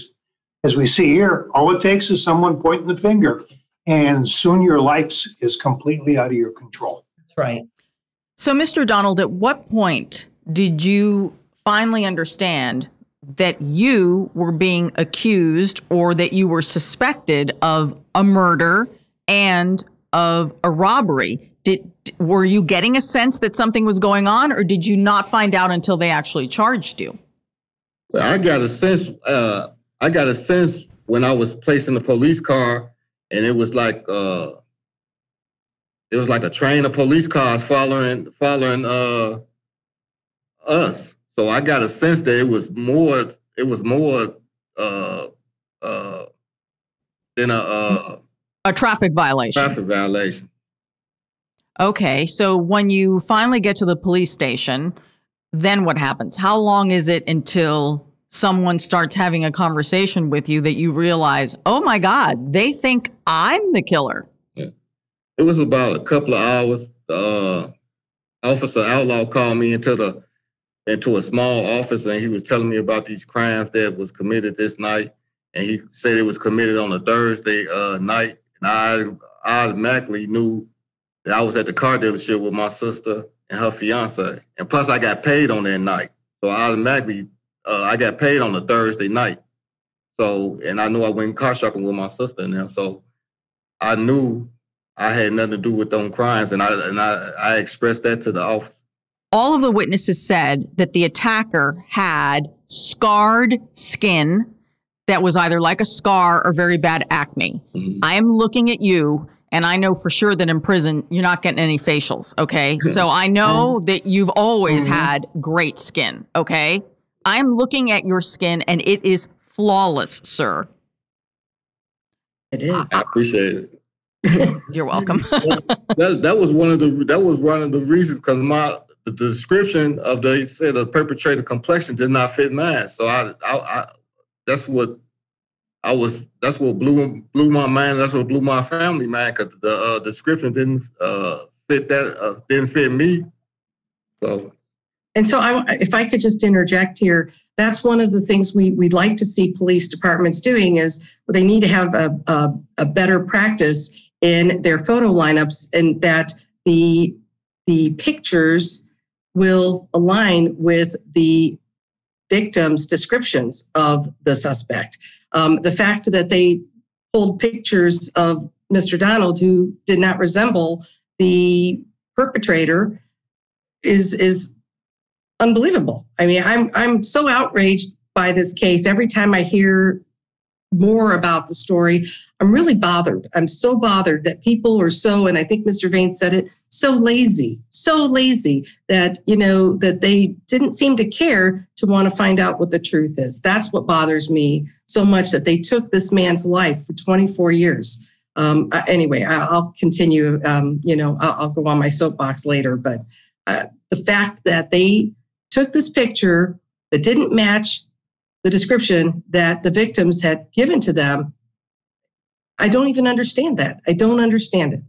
as we see here, all it takes is someone pointing the finger and soon your life is completely out of your control. That's right. So, Mister Donald, at what point did you finally understand that you were being accused or that you were suspected of a murder and of a robbery. Did, were you getting a sense that something was going on, or did you not find out until they actually charged you? I got a sense. Uh, I got a sense when I was placed in the police car, and it was like uh, it was like a train of police cars following following uh, us. So I got a sense that it was more. It was more uh, uh, than a uh, a traffic violation. Traffic violation. Okay, so when you finally get to the police station, then what happens? How long is it until someone starts having a conversation with you that you realize, oh my God, they think I'm the killer? Yeah. It was about a couple of hours. Uh, Officer Outlaw called me into the into a small office, and he was telling me about these crimes that was committed this night. And he said it was committed on a Thursday uh, night. And I, I automatically knew that I was at the car dealership with my sister and her fiance, and plus I got paid on that night, so I automatically uh, I got paid on a Thursday night. So, and I knew I went car shopping with my sister now, so I knew I had nothing to do with them crimes, and I and I, I expressed that to the officer. All of the witnesses said that the attacker had scarred skin that was either like a scar or very bad acne. Mm-hmm. I am looking at you, and I know for sure that in prison, you're not getting any facials, okay? So I know that you've always mm-hmm. had great skin, okay? I'm looking at your skin, and it is flawless, sir. It is. I appreciate it. You're welcome. that, that was one of the that was one of the reasons, because my the description of the said the perpetrator complexion did not fit mine. So I, I, I that's what. I was. That's what blew blew my mind. That's what blew my family mind, because the uh, description didn't uh, fit that uh, didn't fit me. So, and so, I, if I could just interject here, that's one of the things we we'd like to see police departments doing is they need to have a a, a better practice in their photo lineups, and that the the pictures will align with the victim's descriptions of the suspect. Um, the fact that they pulled pictures of Mister Donald, who did not resemble the perpetrator, is is unbelievable. I mean, I'm I'm so outraged by this case. Every time I hear more about the story, I'm really bothered. I'm so bothered that people are so, and I think Mister Vanes said it, so lazy, so lazy that, you know, that they didn't seem to care to want to find out what the truth is. That's what bothers me so much, that they took this man's life for twenty-four years. Um, anyway, I'll continue, um, you know, I'll go on my soapbox later, but uh, the fact that they took this picture that didn't match the description that the victims had given to them, I don't even understand that. I don't understand it.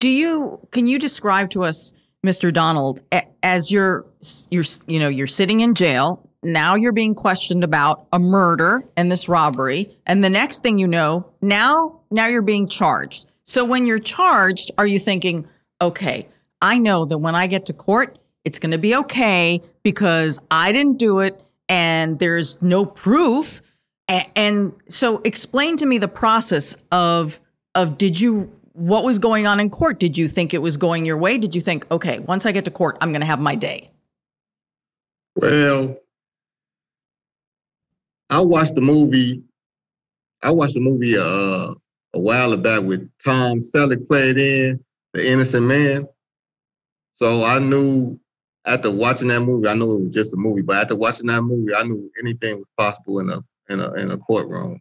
Do you, can you describe to us, Mister Donald, as you're, you're, you know, you're sitting in jail, now you're being questioned about a murder and this robbery, and the next thing you know, now, now you're being charged. So when you're charged, are you thinking, okay, I know that when I get to court, it's going to be okay because I didn't do it, and there's no proof. And so explain to me the process of, of did you, what was going on in court? Did you think it was going your way? Did you think, okay, once I get to court, I'm going to have my day? Well, I watched the movie, I watched the movie uh, a while back with Tom Selleck played in, The Innocent Man. So I knew, after watching that movie, I knew it was just a movie, but after watching that movie, I knew anything was possible in a in a in a courtroom.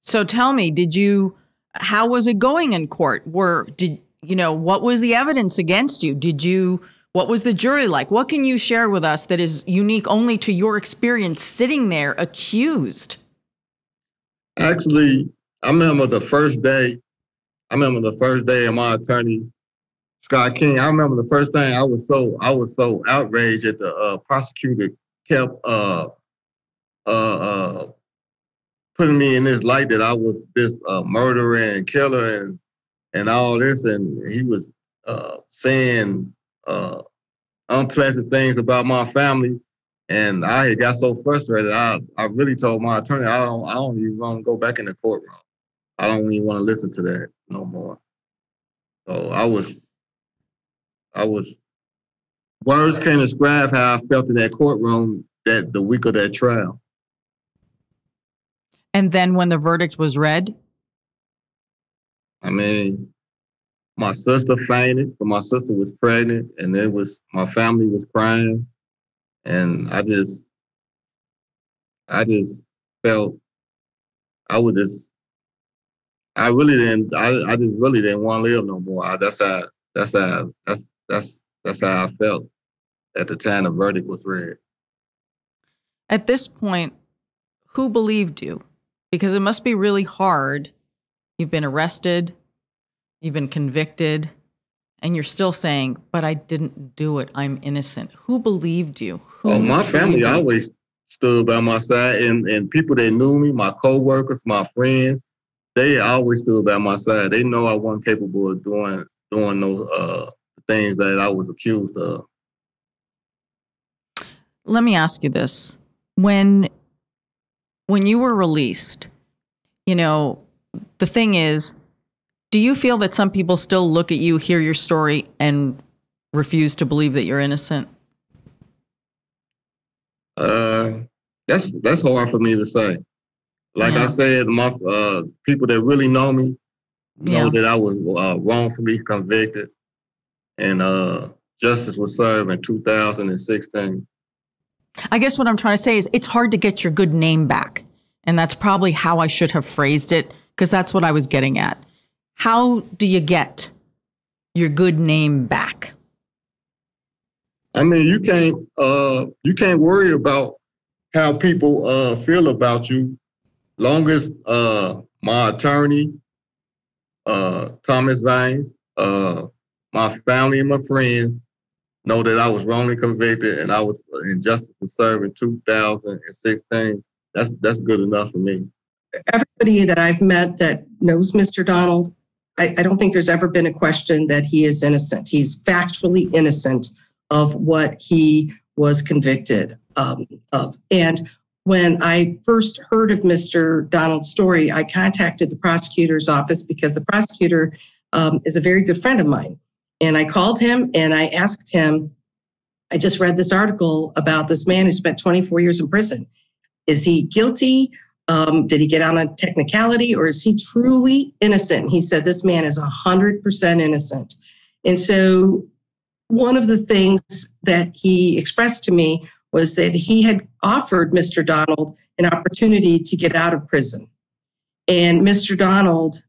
So tell me, did you, how was it going in court? Were did you know what was the evidence against you? Did you what was the jury like? What can you share with us that is unique only to your experience sitting there accused? Actually, I remember the first day. I remember the first day of my attorney, Scott King. I remember the first thing I was so I was so outraged that the uh, prosecutor kept uh, uh, uh, putting me in this light that I was this uh, murderer and killer and and all this, and he was uh, saying uh, unpleasant things about my family, And I had got so frustrated, I, I really told my attorney, I don't, I don't even want to go back in the courtroom. I don't even want to listen to that no more. So I was, I was, words can't describe how I felt in that courtroom that the week of that trial. And then when the verdict was read? I mean, my sister fainted, but my sister was pregnant, and it was, my family was crying. And I just, I just felt, I would just, I really didn't, I, I just really didn't want to live no more. I, that's how, that's how, that's, that's, that's how I felt at the time the verdict was read. At this point, who believed you? Because it must be really hard. You've been arrested, you've been convicted, and you're still saying, but I didn't do it, I'm innocent. Who believed you? Who oh, my family you? always stood by my side, and, and people that knew me, my coworkers, my friends, they always stood by my side. They know I wasn't capable of doing, doing those uh, things that I was accused of. Let me ask you this. When, when you were released, you know, the thing is, do you feel that some people still look at you, hear your story, and refuse to believe that you're innocent? Uh, that's that's hard for me to say. Like yeah. I said, my uh, people that really know me know yeah. that I was uh, wrongfully convicted, and uh, justice was served in two thousand sixteen. I guess what I'm trying to say is it's hard to get your good name back, and that's probably how I should have phrased it, because that's what I was getting at. How do you get your good name back? I mean, you can't uh, you can't worry about how people uh, feel about you. Long as uh, my attorney, uh, Thomas Vanes, uh, my family and my friends know that I was wrongly convicted and I was in justice was served in two thousand sixteen. That's that's good enough for me. Everybody that I've met that knows Mister Donald, I, I don't think there's ever been a question that he is innocent. He's factually innocent of what he was convicted um, of. And when I first heard of Mister Donald's story, I contacted the prosecutor's office because the prosecutor um, is a very good friend of mine. And I called him and I asked him, I just read this article about this man who spent twenty-four years in prison. Is he guilty? Um, did he get out on technicality, or is he truly innocent? He said, this man is one hundred percent innocent. And so one of the things that he expressed to me was that he had offered Mister Donald an opportunity to get out of prison. And Mister Donald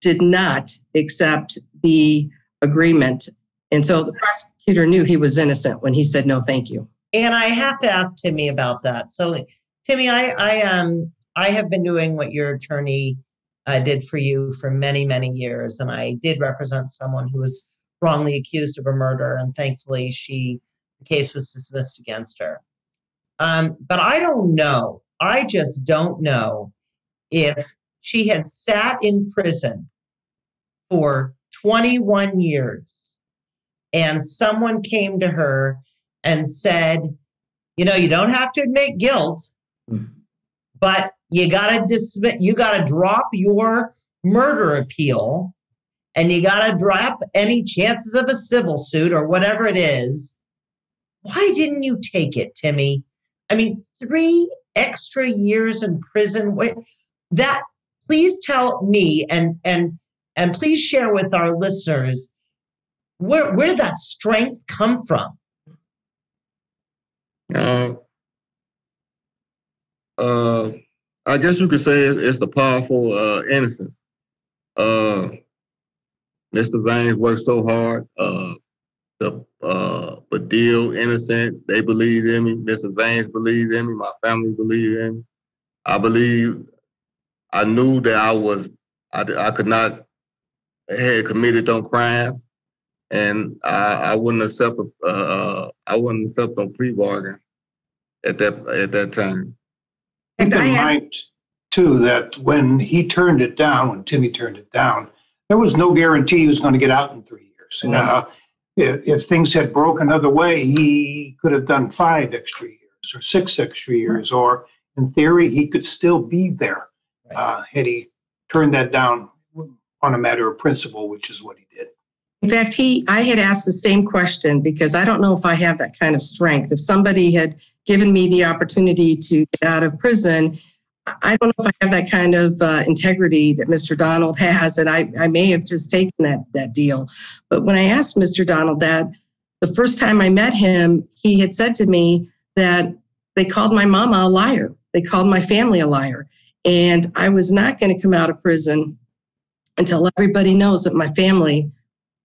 did not accept the agreement. And so the prosecutor knew he was innocent when he said, no, thank you. And I have to ask Timmy about that. So Timmy, I, I, um, I have been doing what your attorney uh, did for you for many, many years. And I did represent someone who was wrongly accused of a murder. And thankfully, she the case was dismissed against her. Um, but I don't know. I just don't know if she had sat in prison for twenty-one years and someone came to her and said, you know, you don't have to admit guilt, but you gotta dismiss, you gotta drop your murder appeal, and you gotta drop any chances of a civil suit or whatever it is. Why didn't you take it, Timmy? I mean, three extra years in prison. What, that, please tell me, and and and please share with our listeners where where did that strength come from? Uh, Uh, I guess you could say it's, it's the powerful uh, innocence. Uh, Mister Vanes worked so hard. Uh, the uh, Medill Innocent, they believed in me. Mister Vanes believed in me. My family believed in me. I believe, I knew that I was, I, I could not, had committed no crimes, and I, I wouldn't accept a, uh, I wouldn't accept no plea bargain at that at that time. Keep in mind, too, that when he turned it down, when Timmy turned it down, there was no guarantee he was going to get out in three years. Mm-hmm. uh, if, if things had broken another way, he could have done five extra years. or six extra years, right. or in theory, he could still be there right. uh, had he turned that down on a matter of principle, which is what he did. In fact, he, I had asked the same question because I don't know if I have that kind of strength. If somebody had given me the opportunity to get out of prison, I don't know if I have that kind of uh, integrity that Mister Donald has, and I, I may have just taken that, that deal. But when I asked Mister Donald that, the first time I met him, he had said to me that they called my mama a liar. They called my family a liar. And I was not going to come out of prison until everybody knows that my family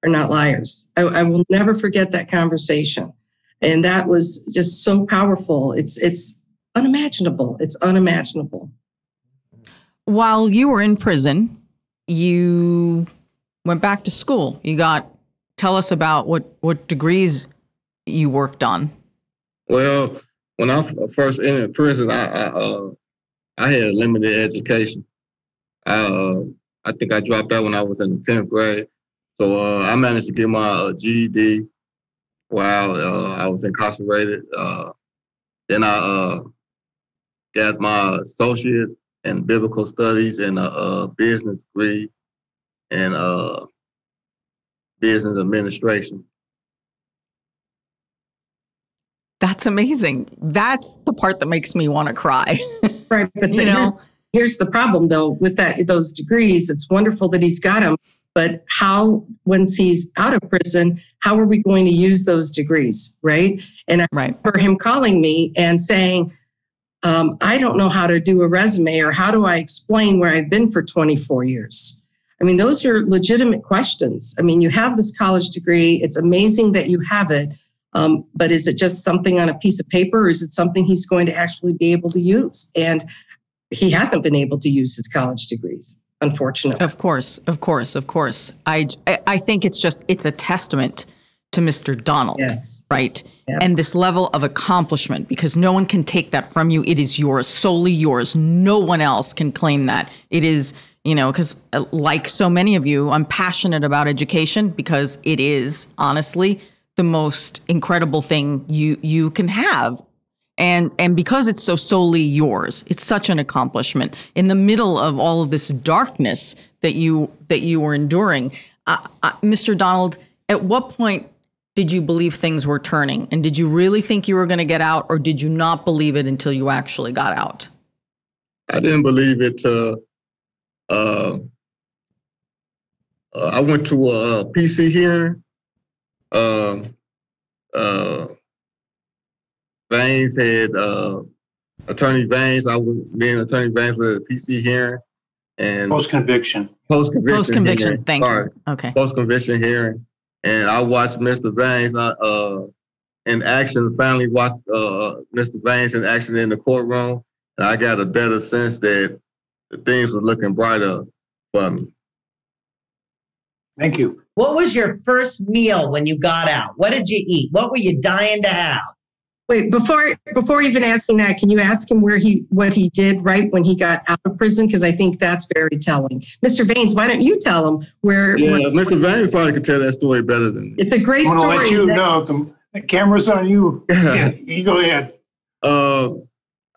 are not liars. I, I will never forget that conversation. And that was just so powerful. It's, it's unimaginable. It's unimaginable. While you were in prison, you went back to school. You got, tell us about what, what degrees you worked on. Well, when I first entered prison, I, I, uh, I had limited education. I, uh, I think I dropped out when I was in the tenth grade. So uh, I managed to get my uh, G E D while uh, I was incarcerated. Uh, then I uh, got my associate in biblical studies and a, a business degree and uh, business administration. That's amazing. That's the part that makes me want to cry. Right, but the, you know? here's, here's the problem, though, with that those degrees. It's wonderful that he's got them. But how, once he's out of prison, how are we going to use those degrees, right? And I right. remember him calling me and saying, um, I don't know how to do a resume, or how do I explain where I've been for twenty-four years? I mean, those are legitimate questions. I mean, you have this college degree. It's amazing that you have it. Um, but is it just something on a piece of paper, or is it something he's going to actually be able to use? And he hasn't been able to use his college degrees. Unfortunately. Of course, of course, of course. I, I think it's just, it's a testament to Mister Donald, yes. right? Yep. And this level of accomplishment, because no one can take that from you. It is yours, solely yours. No one else can claim that. It is, you know, because like so many of you, I'm passionate about education because it is, honestly, the most incredible thing you, you can have. And and because it's so solely yours, it's such an accomplishment in the middle of all of this darkness that you that you were enduring. Uh, uh, Mister Donald, at what point did you believe things were turning, and did you really think you were going to get out, or did you not believe it until you actually got out? I didn't believe it. Uh, uh, uh, I went to a P C hearing. Uh, uh, Vanes had, uh, Attorney Vanes, I was, me and Attorney Vanes were at a P C hearing. And post-conviction. Post-conviction. Post-conviction, thank you. Okay. Post-conviction hearing. And I watched Mister Vanes uh, in action, finally watched uh, Mister Vanes in action in the courtroom. And I got a better sense that things were looking brighter for me. Thank you. What was your first meal when you got out? What did you eat? What were you dying to have? Wait, before before even asking that, can you ask him where he what he did right when he got out of prison? Because I think that's very telling. Mister Vanes, why don't you tell him where? Yeah, where, Mister Vanes probably could tell that story better than me. It's a great story. I want to let you know. The, the camera's on you. Yeah. You go ahead. Uh,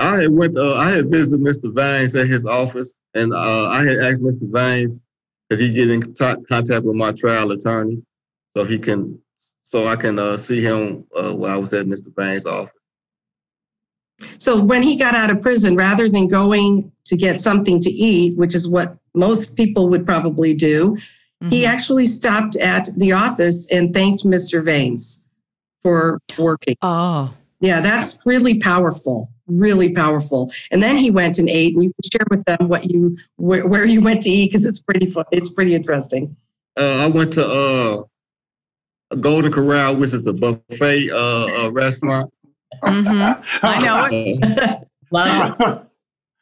I had went. Uh, I had visited Mister Vanes at his office, and uh, I had asked Mister Vanes if he get in contact with my trial attorney, so he can. So I can uh, see him uh, when I was at Mister Vanes' office. So when he got out of prison, rather than going to get something to eat, which is what most people would probably do, mm-hmm. he actually stopped at the office and thanked Mister Vanes for working. Oh. Yeah, that's really powerful, really powerful. And then he went and ate, and you can share with them what you wh where you went to eat, because it's pretty fun. It's pretty interesting. Uh, I went to... Uh Golden Corral, which is the buffet uh, uh, restaurant. Mm-hmm. I know it. Wow.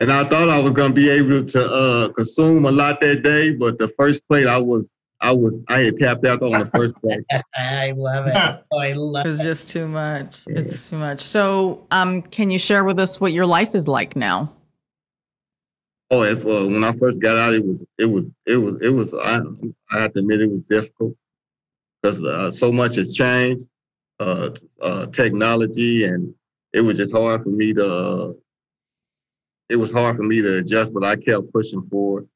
And I thought I was going to be able to uh, consume a lot that day, but the first plate I was, I was, I had tapped out on the first plate. I love it. Oh, I love it. It's just too much. Yeah. It's too much. So, um, can you share with us what your life is like now? Oh, if, uh, when I first got out, it was, it was, it was, it was. I, I have to admit, it was difficult. Because uh, so much has changed, uh, uh, technology and it was just hard for me to, uh, it was hard for me to adjust, but I kept pushing forward.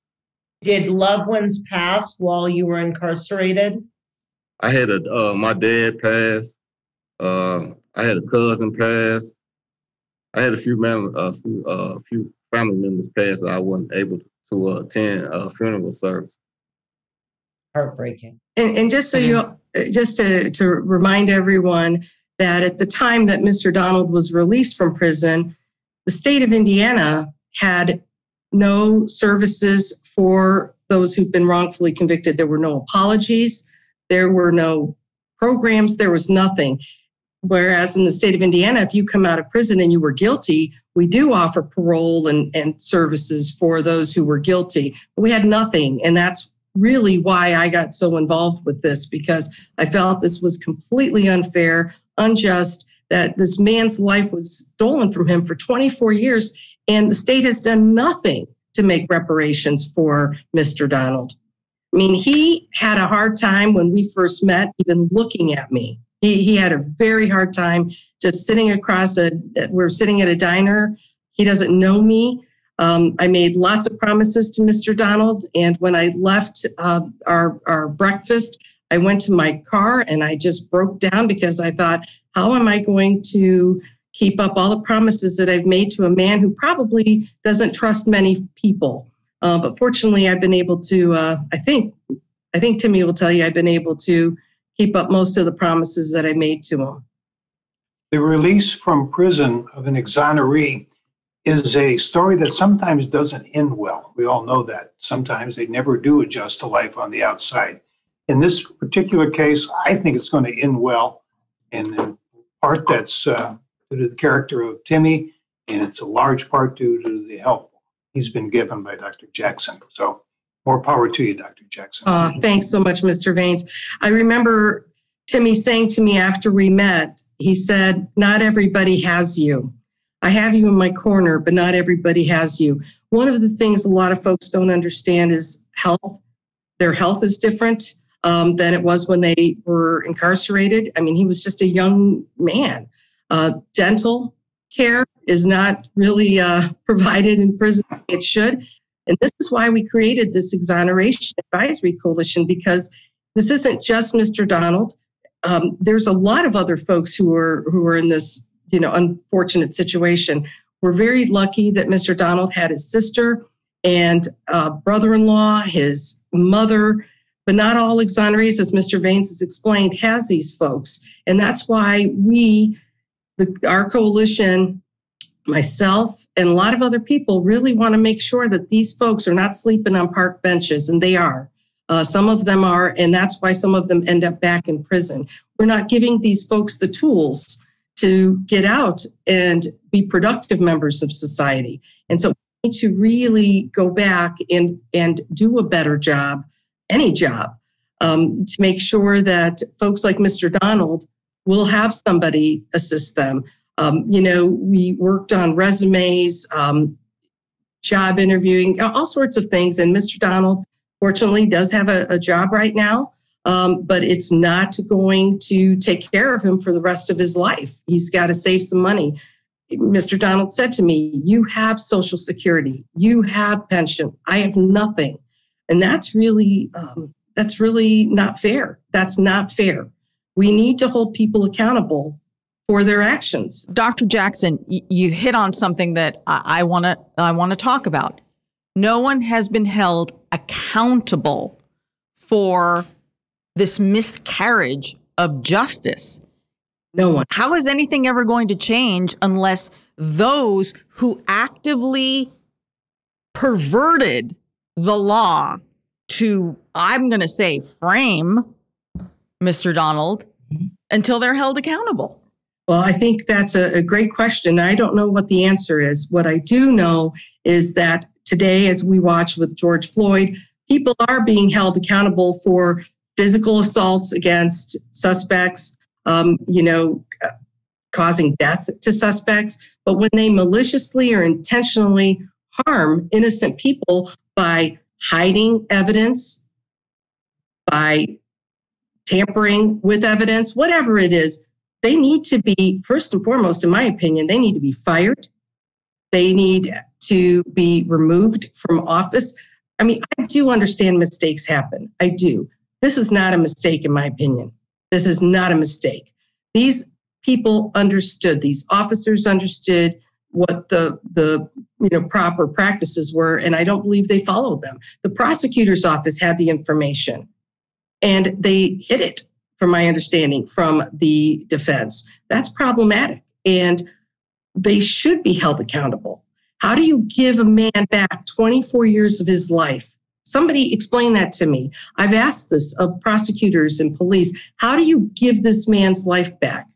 Did loved ones pass while you were incarcerated? I had a, uh, my dad pass. Uh, I had a cousin pass. I had a few, mem- a few, uh, few family members pass that I wasn't able to uh, attend a funeral service. Heartbreaking. And, and just so yes. you, just to, to remind everyone that at the time that Mister Donald was released from prison, the state of Indiana had no services for those who've been wrongfully convicted. There were no apologies. There were no programs. There was nothing. Whereas in the state of Indiana, if you come out of prison and you were guilty, we do offer parole and, and services for those who were guilty. But we had nothing. And that's really why I got so involved with this, because I felt this was completely unfair, unjust, that this man's life was stolen from him for twenty-four years. And the state has done nothing to make reparations for Mister Donald. I mean, he had a hard time when we first met, even looking at me. He he had a very hard time just sitting across a, we're sitting at a diner. He doesn't know me. Um, I made lots of promises to Mister Donald. And when I left uh, our, our breakfast, I went to my car and I just broke down because I thought, how am I going to keep up all the promises that I've made to a man who probably doesn't trust many people? Uh, but fortunately, I've been able to, uh, I think, I think Timmy will tell you, I've been able to keep up most of the promises that I made to him. The release from prison of an exoneree is a story that sometimes doesn't end well. We all know that. Sometimes they never do adjust to life on the outside. In this particular case, I think it's going to end well. And in part, that's uh, due to the character of Timmy, and it's a large part due to the help he's been given by Doctor Jackson. So more power to you, Doctor Jackson. Uh, thanks so much, Mister Vanes. I remember Timmy saying to me after we met, he said, "Not everybody has you. I have you in my corner, but not everybody has you." One of the things a lot of folks don't understand is health. Their health is different um, than it was when they were incarcerated. I mean, he was just a young man. Uh, dental care is not really uh, provided in prison. It should. And this is why we created this Exoneration Advisory Coalition, because this isn't just Mister Donald. Um, there's a lot of other folks who are who are in this, you know, unfortunate situation. We're very lucky that Mister Donald had his sister and uh, brother-in-law, his mother, but not all exonerees, as Mister Vanes has explained, has these folks. And that's why we, the, our coalition, myself and a lot of other people really want to make sure that these folks are not sleeping on park benches, and they are. Uh, some of them are, and that's why some of them end up back in prison. We're not giving these folks the tools to get out and be productive members of society. And so we need to really go back and, and do a better job, any job, um, to make sure that folks like Mister Donald will have somebody assist them. Um, you know, we worked on resumes, um, job interviewing, all sorts of things. And Mister Donald, fortunately, does have a, a job right now, um, but it's not going to take care of him for the rest of his life. He's got to save some money. Mister Donald said to me, "You have Social Security, you have pension, I have nothing." And that's really, um, that's really not fair. That's not fair. We need to hold people accountable for their actions. Doctor Jackson, you hit on something that I want to I want to talk about. No one has been held accountable for this miscarriage of justice. No one. How is anything ever going to change unless those who actively perverted the law to, I'm going to say, frame Mister Donald, mm-hmm. until they're held accountable? Well, I think that's a, a great question. I don't know what the answer is. What I do know is that today, as we watch with George Floyd, people are being held accountable for physical assaults against suspects, um, you know, uh, causing death to suspects. But when they maliciously or intentionally harm innocent people by hiding evidence, by tampering with evidence, whatever it is, they need to be, first and foremost, in my opinion, they need to be fired. They need to be removed from office. I mean, I do understand mistakes happen. I do. This is not a mistake, in my opinion. This is not a mistake. These people understood, these officers understood what the, the you know proper practices were, and I don't believe they followed them. The prosecutor's office had the information, and they hid it, from my understanding, from the defense. That's problematic, and they should be held accountable. How do you give a man back twenty-four years of his life? Somebody explain that to me. I've asked this of prosecutors and police. How do you give this man's life back?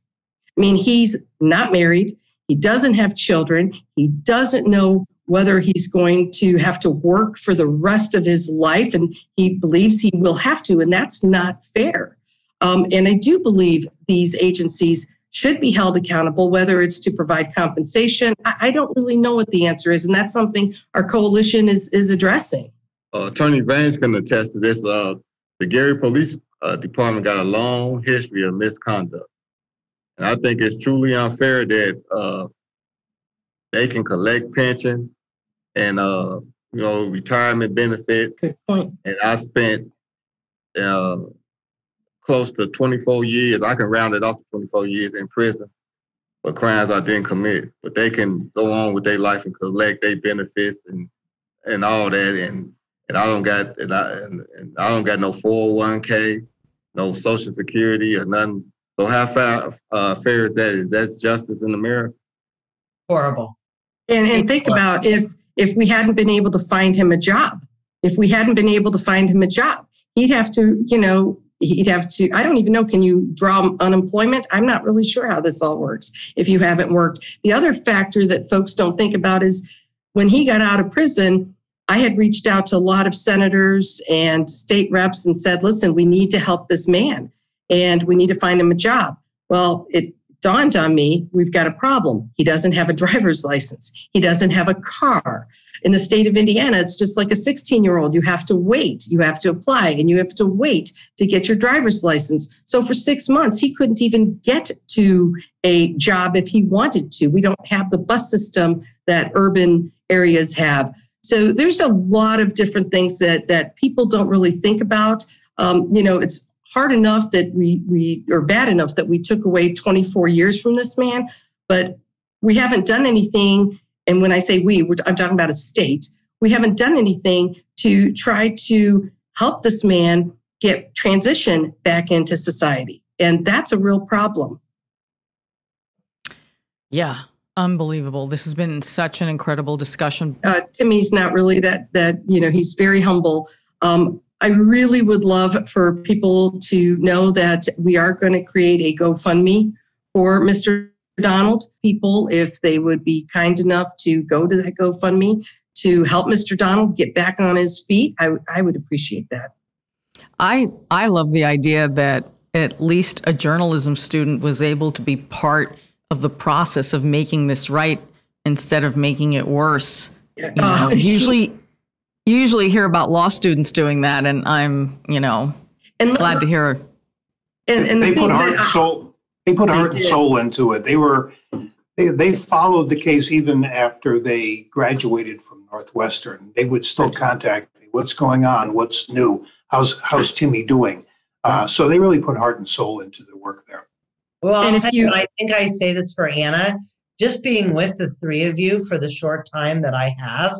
I mean, he's not married. He doesn't have children. He doesn't know whether he's going to have to work for the rest of his life, and he believes he will have to, and that's not fair. Um, and I do believe these agencies should be held accountable, whether it's to provide compensation. I, I don't really know what the answer is, and that's something our coalition is is addressing. Uh, Attorney Vanes can attest to this. Uh, the Gary Police uh, Department got a long history of misconduct. And I think it's truly unfair that uh, they can collect pension and, uh, you know, retirement benefits. Good point. And I spent uh, close to twenty-four years. I can round it off to twenty-four years in prison for crimes I didn't commit. But they can go on with their life and collect their benefits and, and all that. And and I don't got and I and, and I don't got no four oh one k, no Social Security or nothing. So how far, uh, fair is that? Is that justice in America? Horrible. And and think about if if we hadn't been able to find him a job, if we hadn't been able to find him a job, he'd have to, you know, he'd have to, I don't even know, can you draw unemployment? I'm not really sure how this all works if you haven't worked. The other factor that folks don't think about is when he got out of prison, I had reached out to a lot of senators and state reps and said, listen, we need to help this man and we need to find him a job. Well, it dawned on me, we've got a problem. He doesn't have a driver's license. He doesn't have a car. In the state of Indiana, it's just like a sixteen-year-old. You have to wait. You have to apply, and you have to wait to get your driver's license. So for six months, he couldn't even get to a job if he wanted to. We don't have the bus system that urban areas have. So there's a lot of different things that that people don't really think about. Um, you know, it's hard enough that we, we or bad enough that we took away twenty-four years from this man, but we haven't done anything. And when I say we, we're, I'm talking about a state. We haven't done anything to try to help this man get transition back into society. And that's a real problem. Yeah. Unbelievable. This has been such an incredible discussion. Uh, Timmy's not really that, that, you know, he's very humble. Um, I really would love for people to know that we are going to create a GoFundMe for Mister Donald. People, if they would be kind enough to go to that GoFundMe to help Mister Donald get back on his feet, I, I would appreciate that. I, I love the idea that at least a journalism student was able to be part of the process of making this right instead of making it worse. You know, uh, usually, you usually hear about law students doing that, and I'm, you know, and glad the, to hear. And, and they, the put heart I, soul, they put heart and soul into it. They were, they, they followed the case even after they graduated from Northwestern. They would still contact me. What's going on? What's new? How's how's Timmy doing? Uh, so they really put heart and soul into their work there. Well, and I'll tell you, and I think I say this for Ana, just being with the three of you for the short time that I have,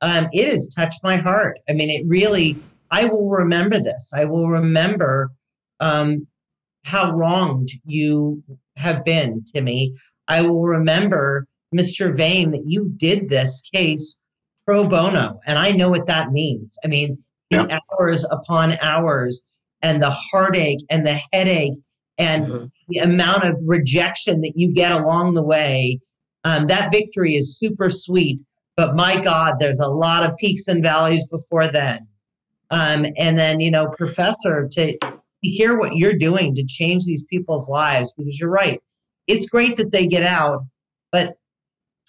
um, it has touched my heart. I mean, it really, I will remember this. I will remember um, how wronged you have been, Timmy. I will remember, Mister Vane, that you did this case pro bono. And I know what that means. I mean, the yeah. hours upon hours and the heartache and the headache and mm-hmm. the amount of rejection that you get along the way, um, that victory is super sweet. But my God, there's a lot of peaks and valleys before then. Um, and then, you know, Professor, to hear what you're doing to change these people's lives, because you're right. It's great that they get out, but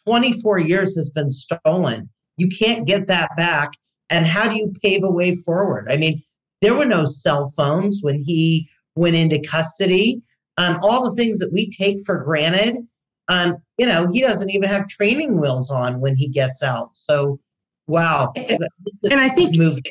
twenty-four years has been stolen. You can't get that back. And how do you pave a way forward? I mean, there were no cell phones when he went into custody. um, all the things that we take for granted. Um, you know, he doesn't even have training wheels on when he gets out. So, wow. And, and I think movie.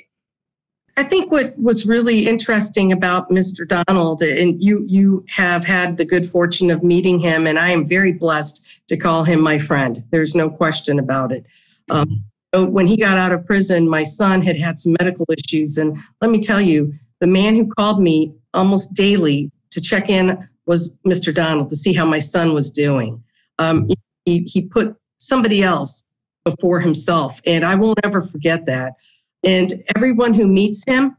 I think what was really interesting about Mister Donald, and you you have had the good fortune of meeting him, and I am very blessed to call him my friend. There's no question about it. Um, so when he got out of prison, my son had had some medical issues. And let me tell you, the man who called me almost daily to check in was Mister Donald to see how my son was doing. Um, he, he put somebody else before himself, and I will never forget that. And everyone who meets him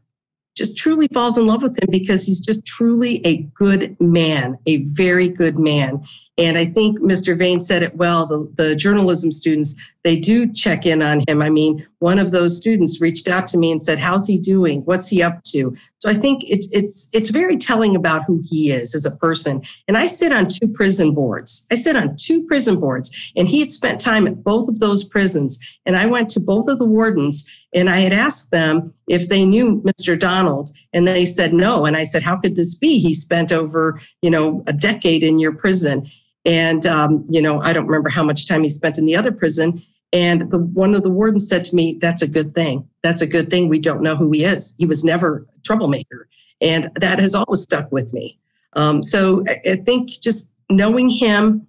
just truly falls in love with him because he's just truly a good man, a very good man. And I think Mister Vanes said it well, the, the journalism students, they do check in on him. I mean, one of those students reached out to me and said, how's he doing? What's he up to? So I think it's it's it's very telling about who he is as a person. And I sit on two prison boards. I sit on two prison boards. And he had spent time at both of those prisons. And I went to both of the wardens and I had asked them if they knew Mister Donald. And they said no. And I said, how could this be? He spent over, you know, a decade in your prison. And, um, you know, I don't remember how much time he spent in the other prison. And the one of the wardens said to me, that's a good thing. That's a good thing. We don't know who he is. He was never a troublemaker. And that has always stuck with me. Um, so I, I think just knowing him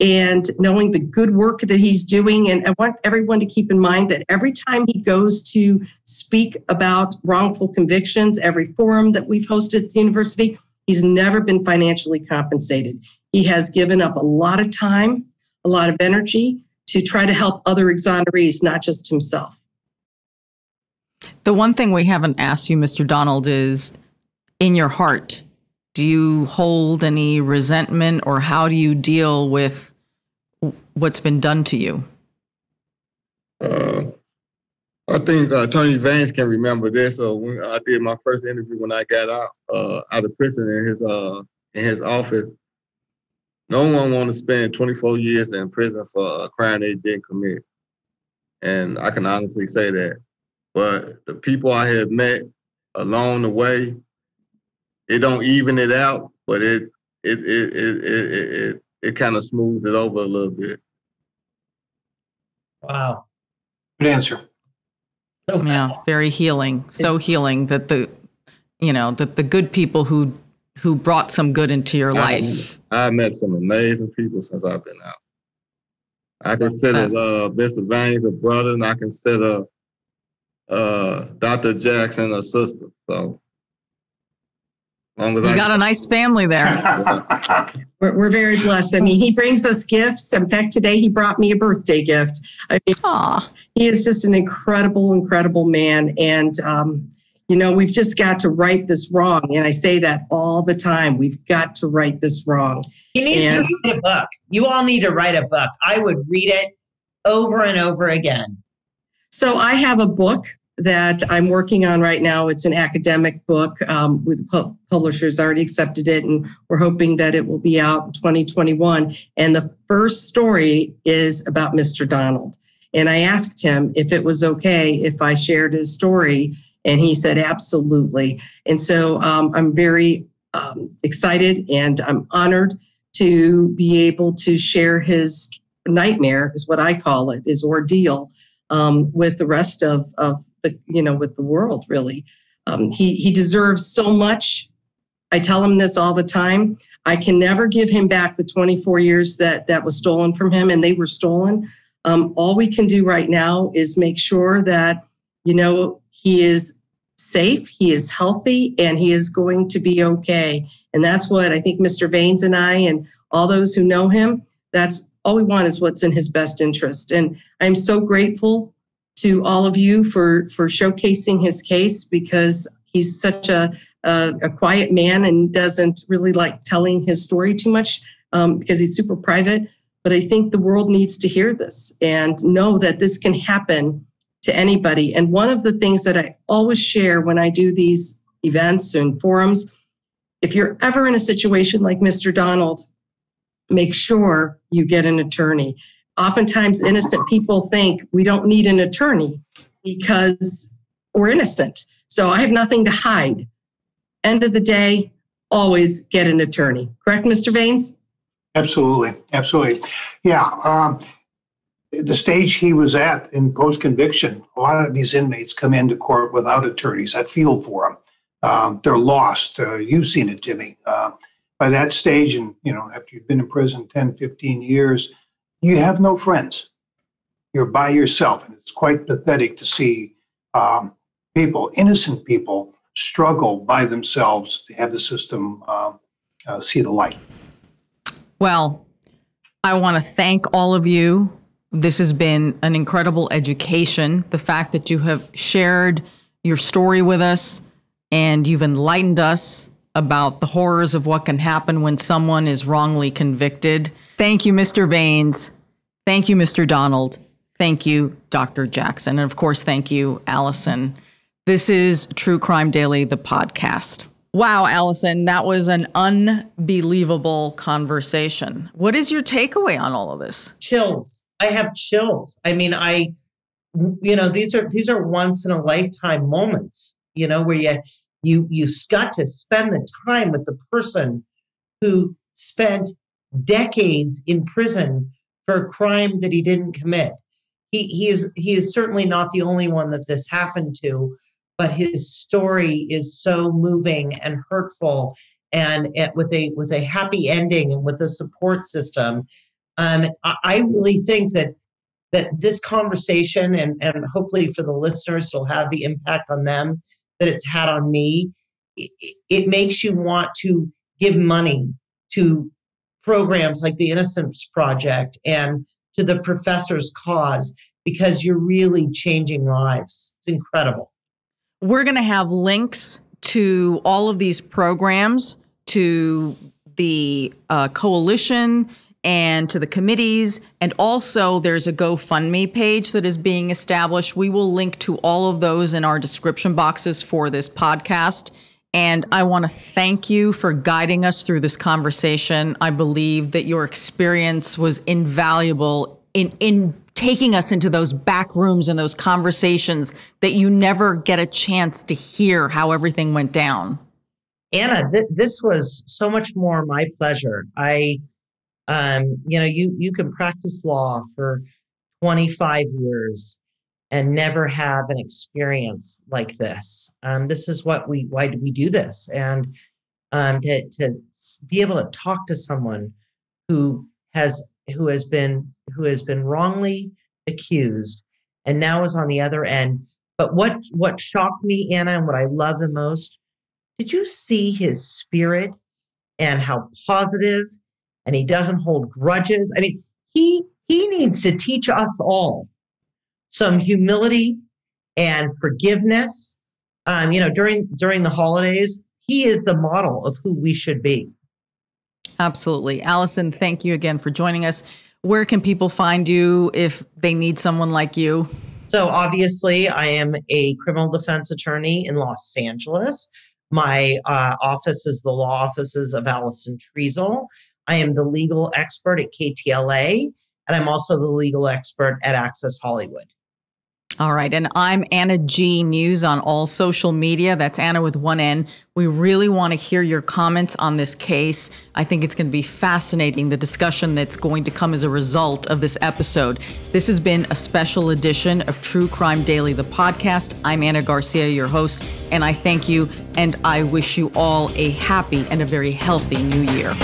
and knowing the good work that he's doing. And I want everyone to keep in mind that every time he goes to speak about wrongful convictions, every forum that we've hosted at the university, he's never been financially compensated. He has given up a lot of time, a lot of energy to try to help other exonerees, not just himself. The one thing we haven't asked you, Mister Donald, is in your heart, do you hold any resentment or how do you deal with what's been done to you? Uh, I think uh, Tony Vanes can remember this. So when I did my first interview when I got out, uh, out of prison in his, uh, in his office. No one wants to spend twenty-four years in prison for a crime they didn't commit. And I can honestly say that. But the people I have met along the way, it don't even it out, but it it it it it it, it, it kind of smooths it over a little bit. Wow. Good answer. Yeah, very healing. So it's healing that the you know, that the good people who who brought some good into your life. I've met some amazing people since I've been out. I consider uh, Mister Vanes a brother, and I consider uh, Doctor Jackson a sister. So, long as you I got a nice family there. we're, we're very blessed. I mean, he brings us gifts. In fact, today he brought me a birthday gift. I mean, Aww. He is just an incredible, incredible man, and. Um, You know, we've just got to right this wrong. And I say that all the time. We've got to right this wrong. You need and to write a book. You all need to write a book. I would read it over and over again. So I have a book that I'm working on right now. It's an academic book. Um, with pu- publishers already accepted it. And we're hoping that it will be out in twenty twenty-one. And the first story is about Mister Donald. And I asked him if it was okay if I shared his story. And he said, absolutely. And so um, I'm very um, excited and I'm honored to be able to share his nightmare, is what I call it, his ordeal um, with the rest of, of the, you know, with the world, really. Um, he, he deserves so much. I tell him this all the time. I can never give him back the twenty-four years that, that was stolen from him, and they were stolen. Um, all we can do right now is make sure that, you know, he is safe, he is healthy, and he is going to be okay. And that's what I think Mister Vanes and I and all those who know him, that's all we want is what's in his best interest. And I'm so grateful to all of you for, for showcasing his case because he's such a, a, a quiet man and doesn't really like telling his story too much um, because he's super private. But I think the world needs to hear this and know that this can happen to anybody. And one of the things that I always share when I do these events and forums, if you're ever in a situation like Mister Donald, make sure you get an attorney. Oftentimes innocent people think we don't need an attorney because we're innocent. So I have nothing to hide. End of the day, always get an attorney. Correct, Mister Vanes? Absolutely. Absolutely. Yeah. Um, the stage he was at in post-conviction, a lot of these inmates come into court without attorneys. I feel for them. Um, they're lost. Uh, you've seen it, Jimmy. Uh, by that stage, and you know, after you've been in prison ten, fifteen years, you have no friends. You're by yourself. And it's quite pathetic to see um, people, innocent people, struggle by themselves to have the system uh, uh, see the light. Well, I want to thank all of you. This has been an incredible education. The fact that you have shared your story with us and you've enlightened us about the horrors of what can happen when someone is wrongly convicted. Thank you, Mister Vanes. Thank you, Mister Donald. Thank you, Doctor Jackson. And of course, thank you, Alison. This is True Crime Daily, the podcast. Wow, Alison, that was an unbelievable conversation. What is your takeaway on all of this? Chills. I have chills. I mean, I, you know, these are these are once in a lifetime moments, you know, where you you you got to spend the time with the person who spent decades in prison for a crime that he didn't commit. He he is he is certainly not the only one that this happened to. But his story is so moving and hurtful, and at, with a with a happy ending and with a support system. Um, I, I really think that that this conversation and and hopefully for the listeners will have the impact on them that it's had on me. It, it makes you want to give money to programs like the Innocence Project and to the professor's cause because you're really changing lives. It's incredible. We're going to have links to all of these programs, to the uh, coalition and to the committees. And also there's a GoFundMe page that is being established. We will link to all of those in our description boxes for this podcast. And I want to thank you for guiding us through this conversation. I believe that your experience was invaluable in in. taking us into those back rooms and those conversations that you never get a chance to hear how everything went down. Ana, th this was so much more my pleasure. I, um, you know, you, you can practice law for twenty-five years and never have an experience like this. Um, this is what we, why do we do this? And um, to, to be able to talk to someone who has who has been who has been wrongly accused and now is on the other end. But what what shocked me, Ana, and what I love the most, did you see his spirit and how positive, and he doesn't hold grudges? I mean, he he needs to teach us all some humility and forgiveness. Um, you know, during during the holidays, he is the model of who we should be. Absolutely. Alison, thank you again for joining us. Where can people find you if they need someone like you? So obviously, I am a criminal defense attorney in Los Angeles. My uh, office is the law offices of Alison Triessl. I am the legal expert at K T L A, and I'm also the legal expert at Access Hollywood. All right. And I'm Ana G News on all social media. That's Ana with one N. We really want to hear your comments on this case. I think it's going to be fascinating, the discussion that's going to come as a result of this episode. This has been a special edition of True Crime Daily, the podcast. I'm Ana Garcia, your host, and I thank you. And I wish you all a happy and a very healthy new year.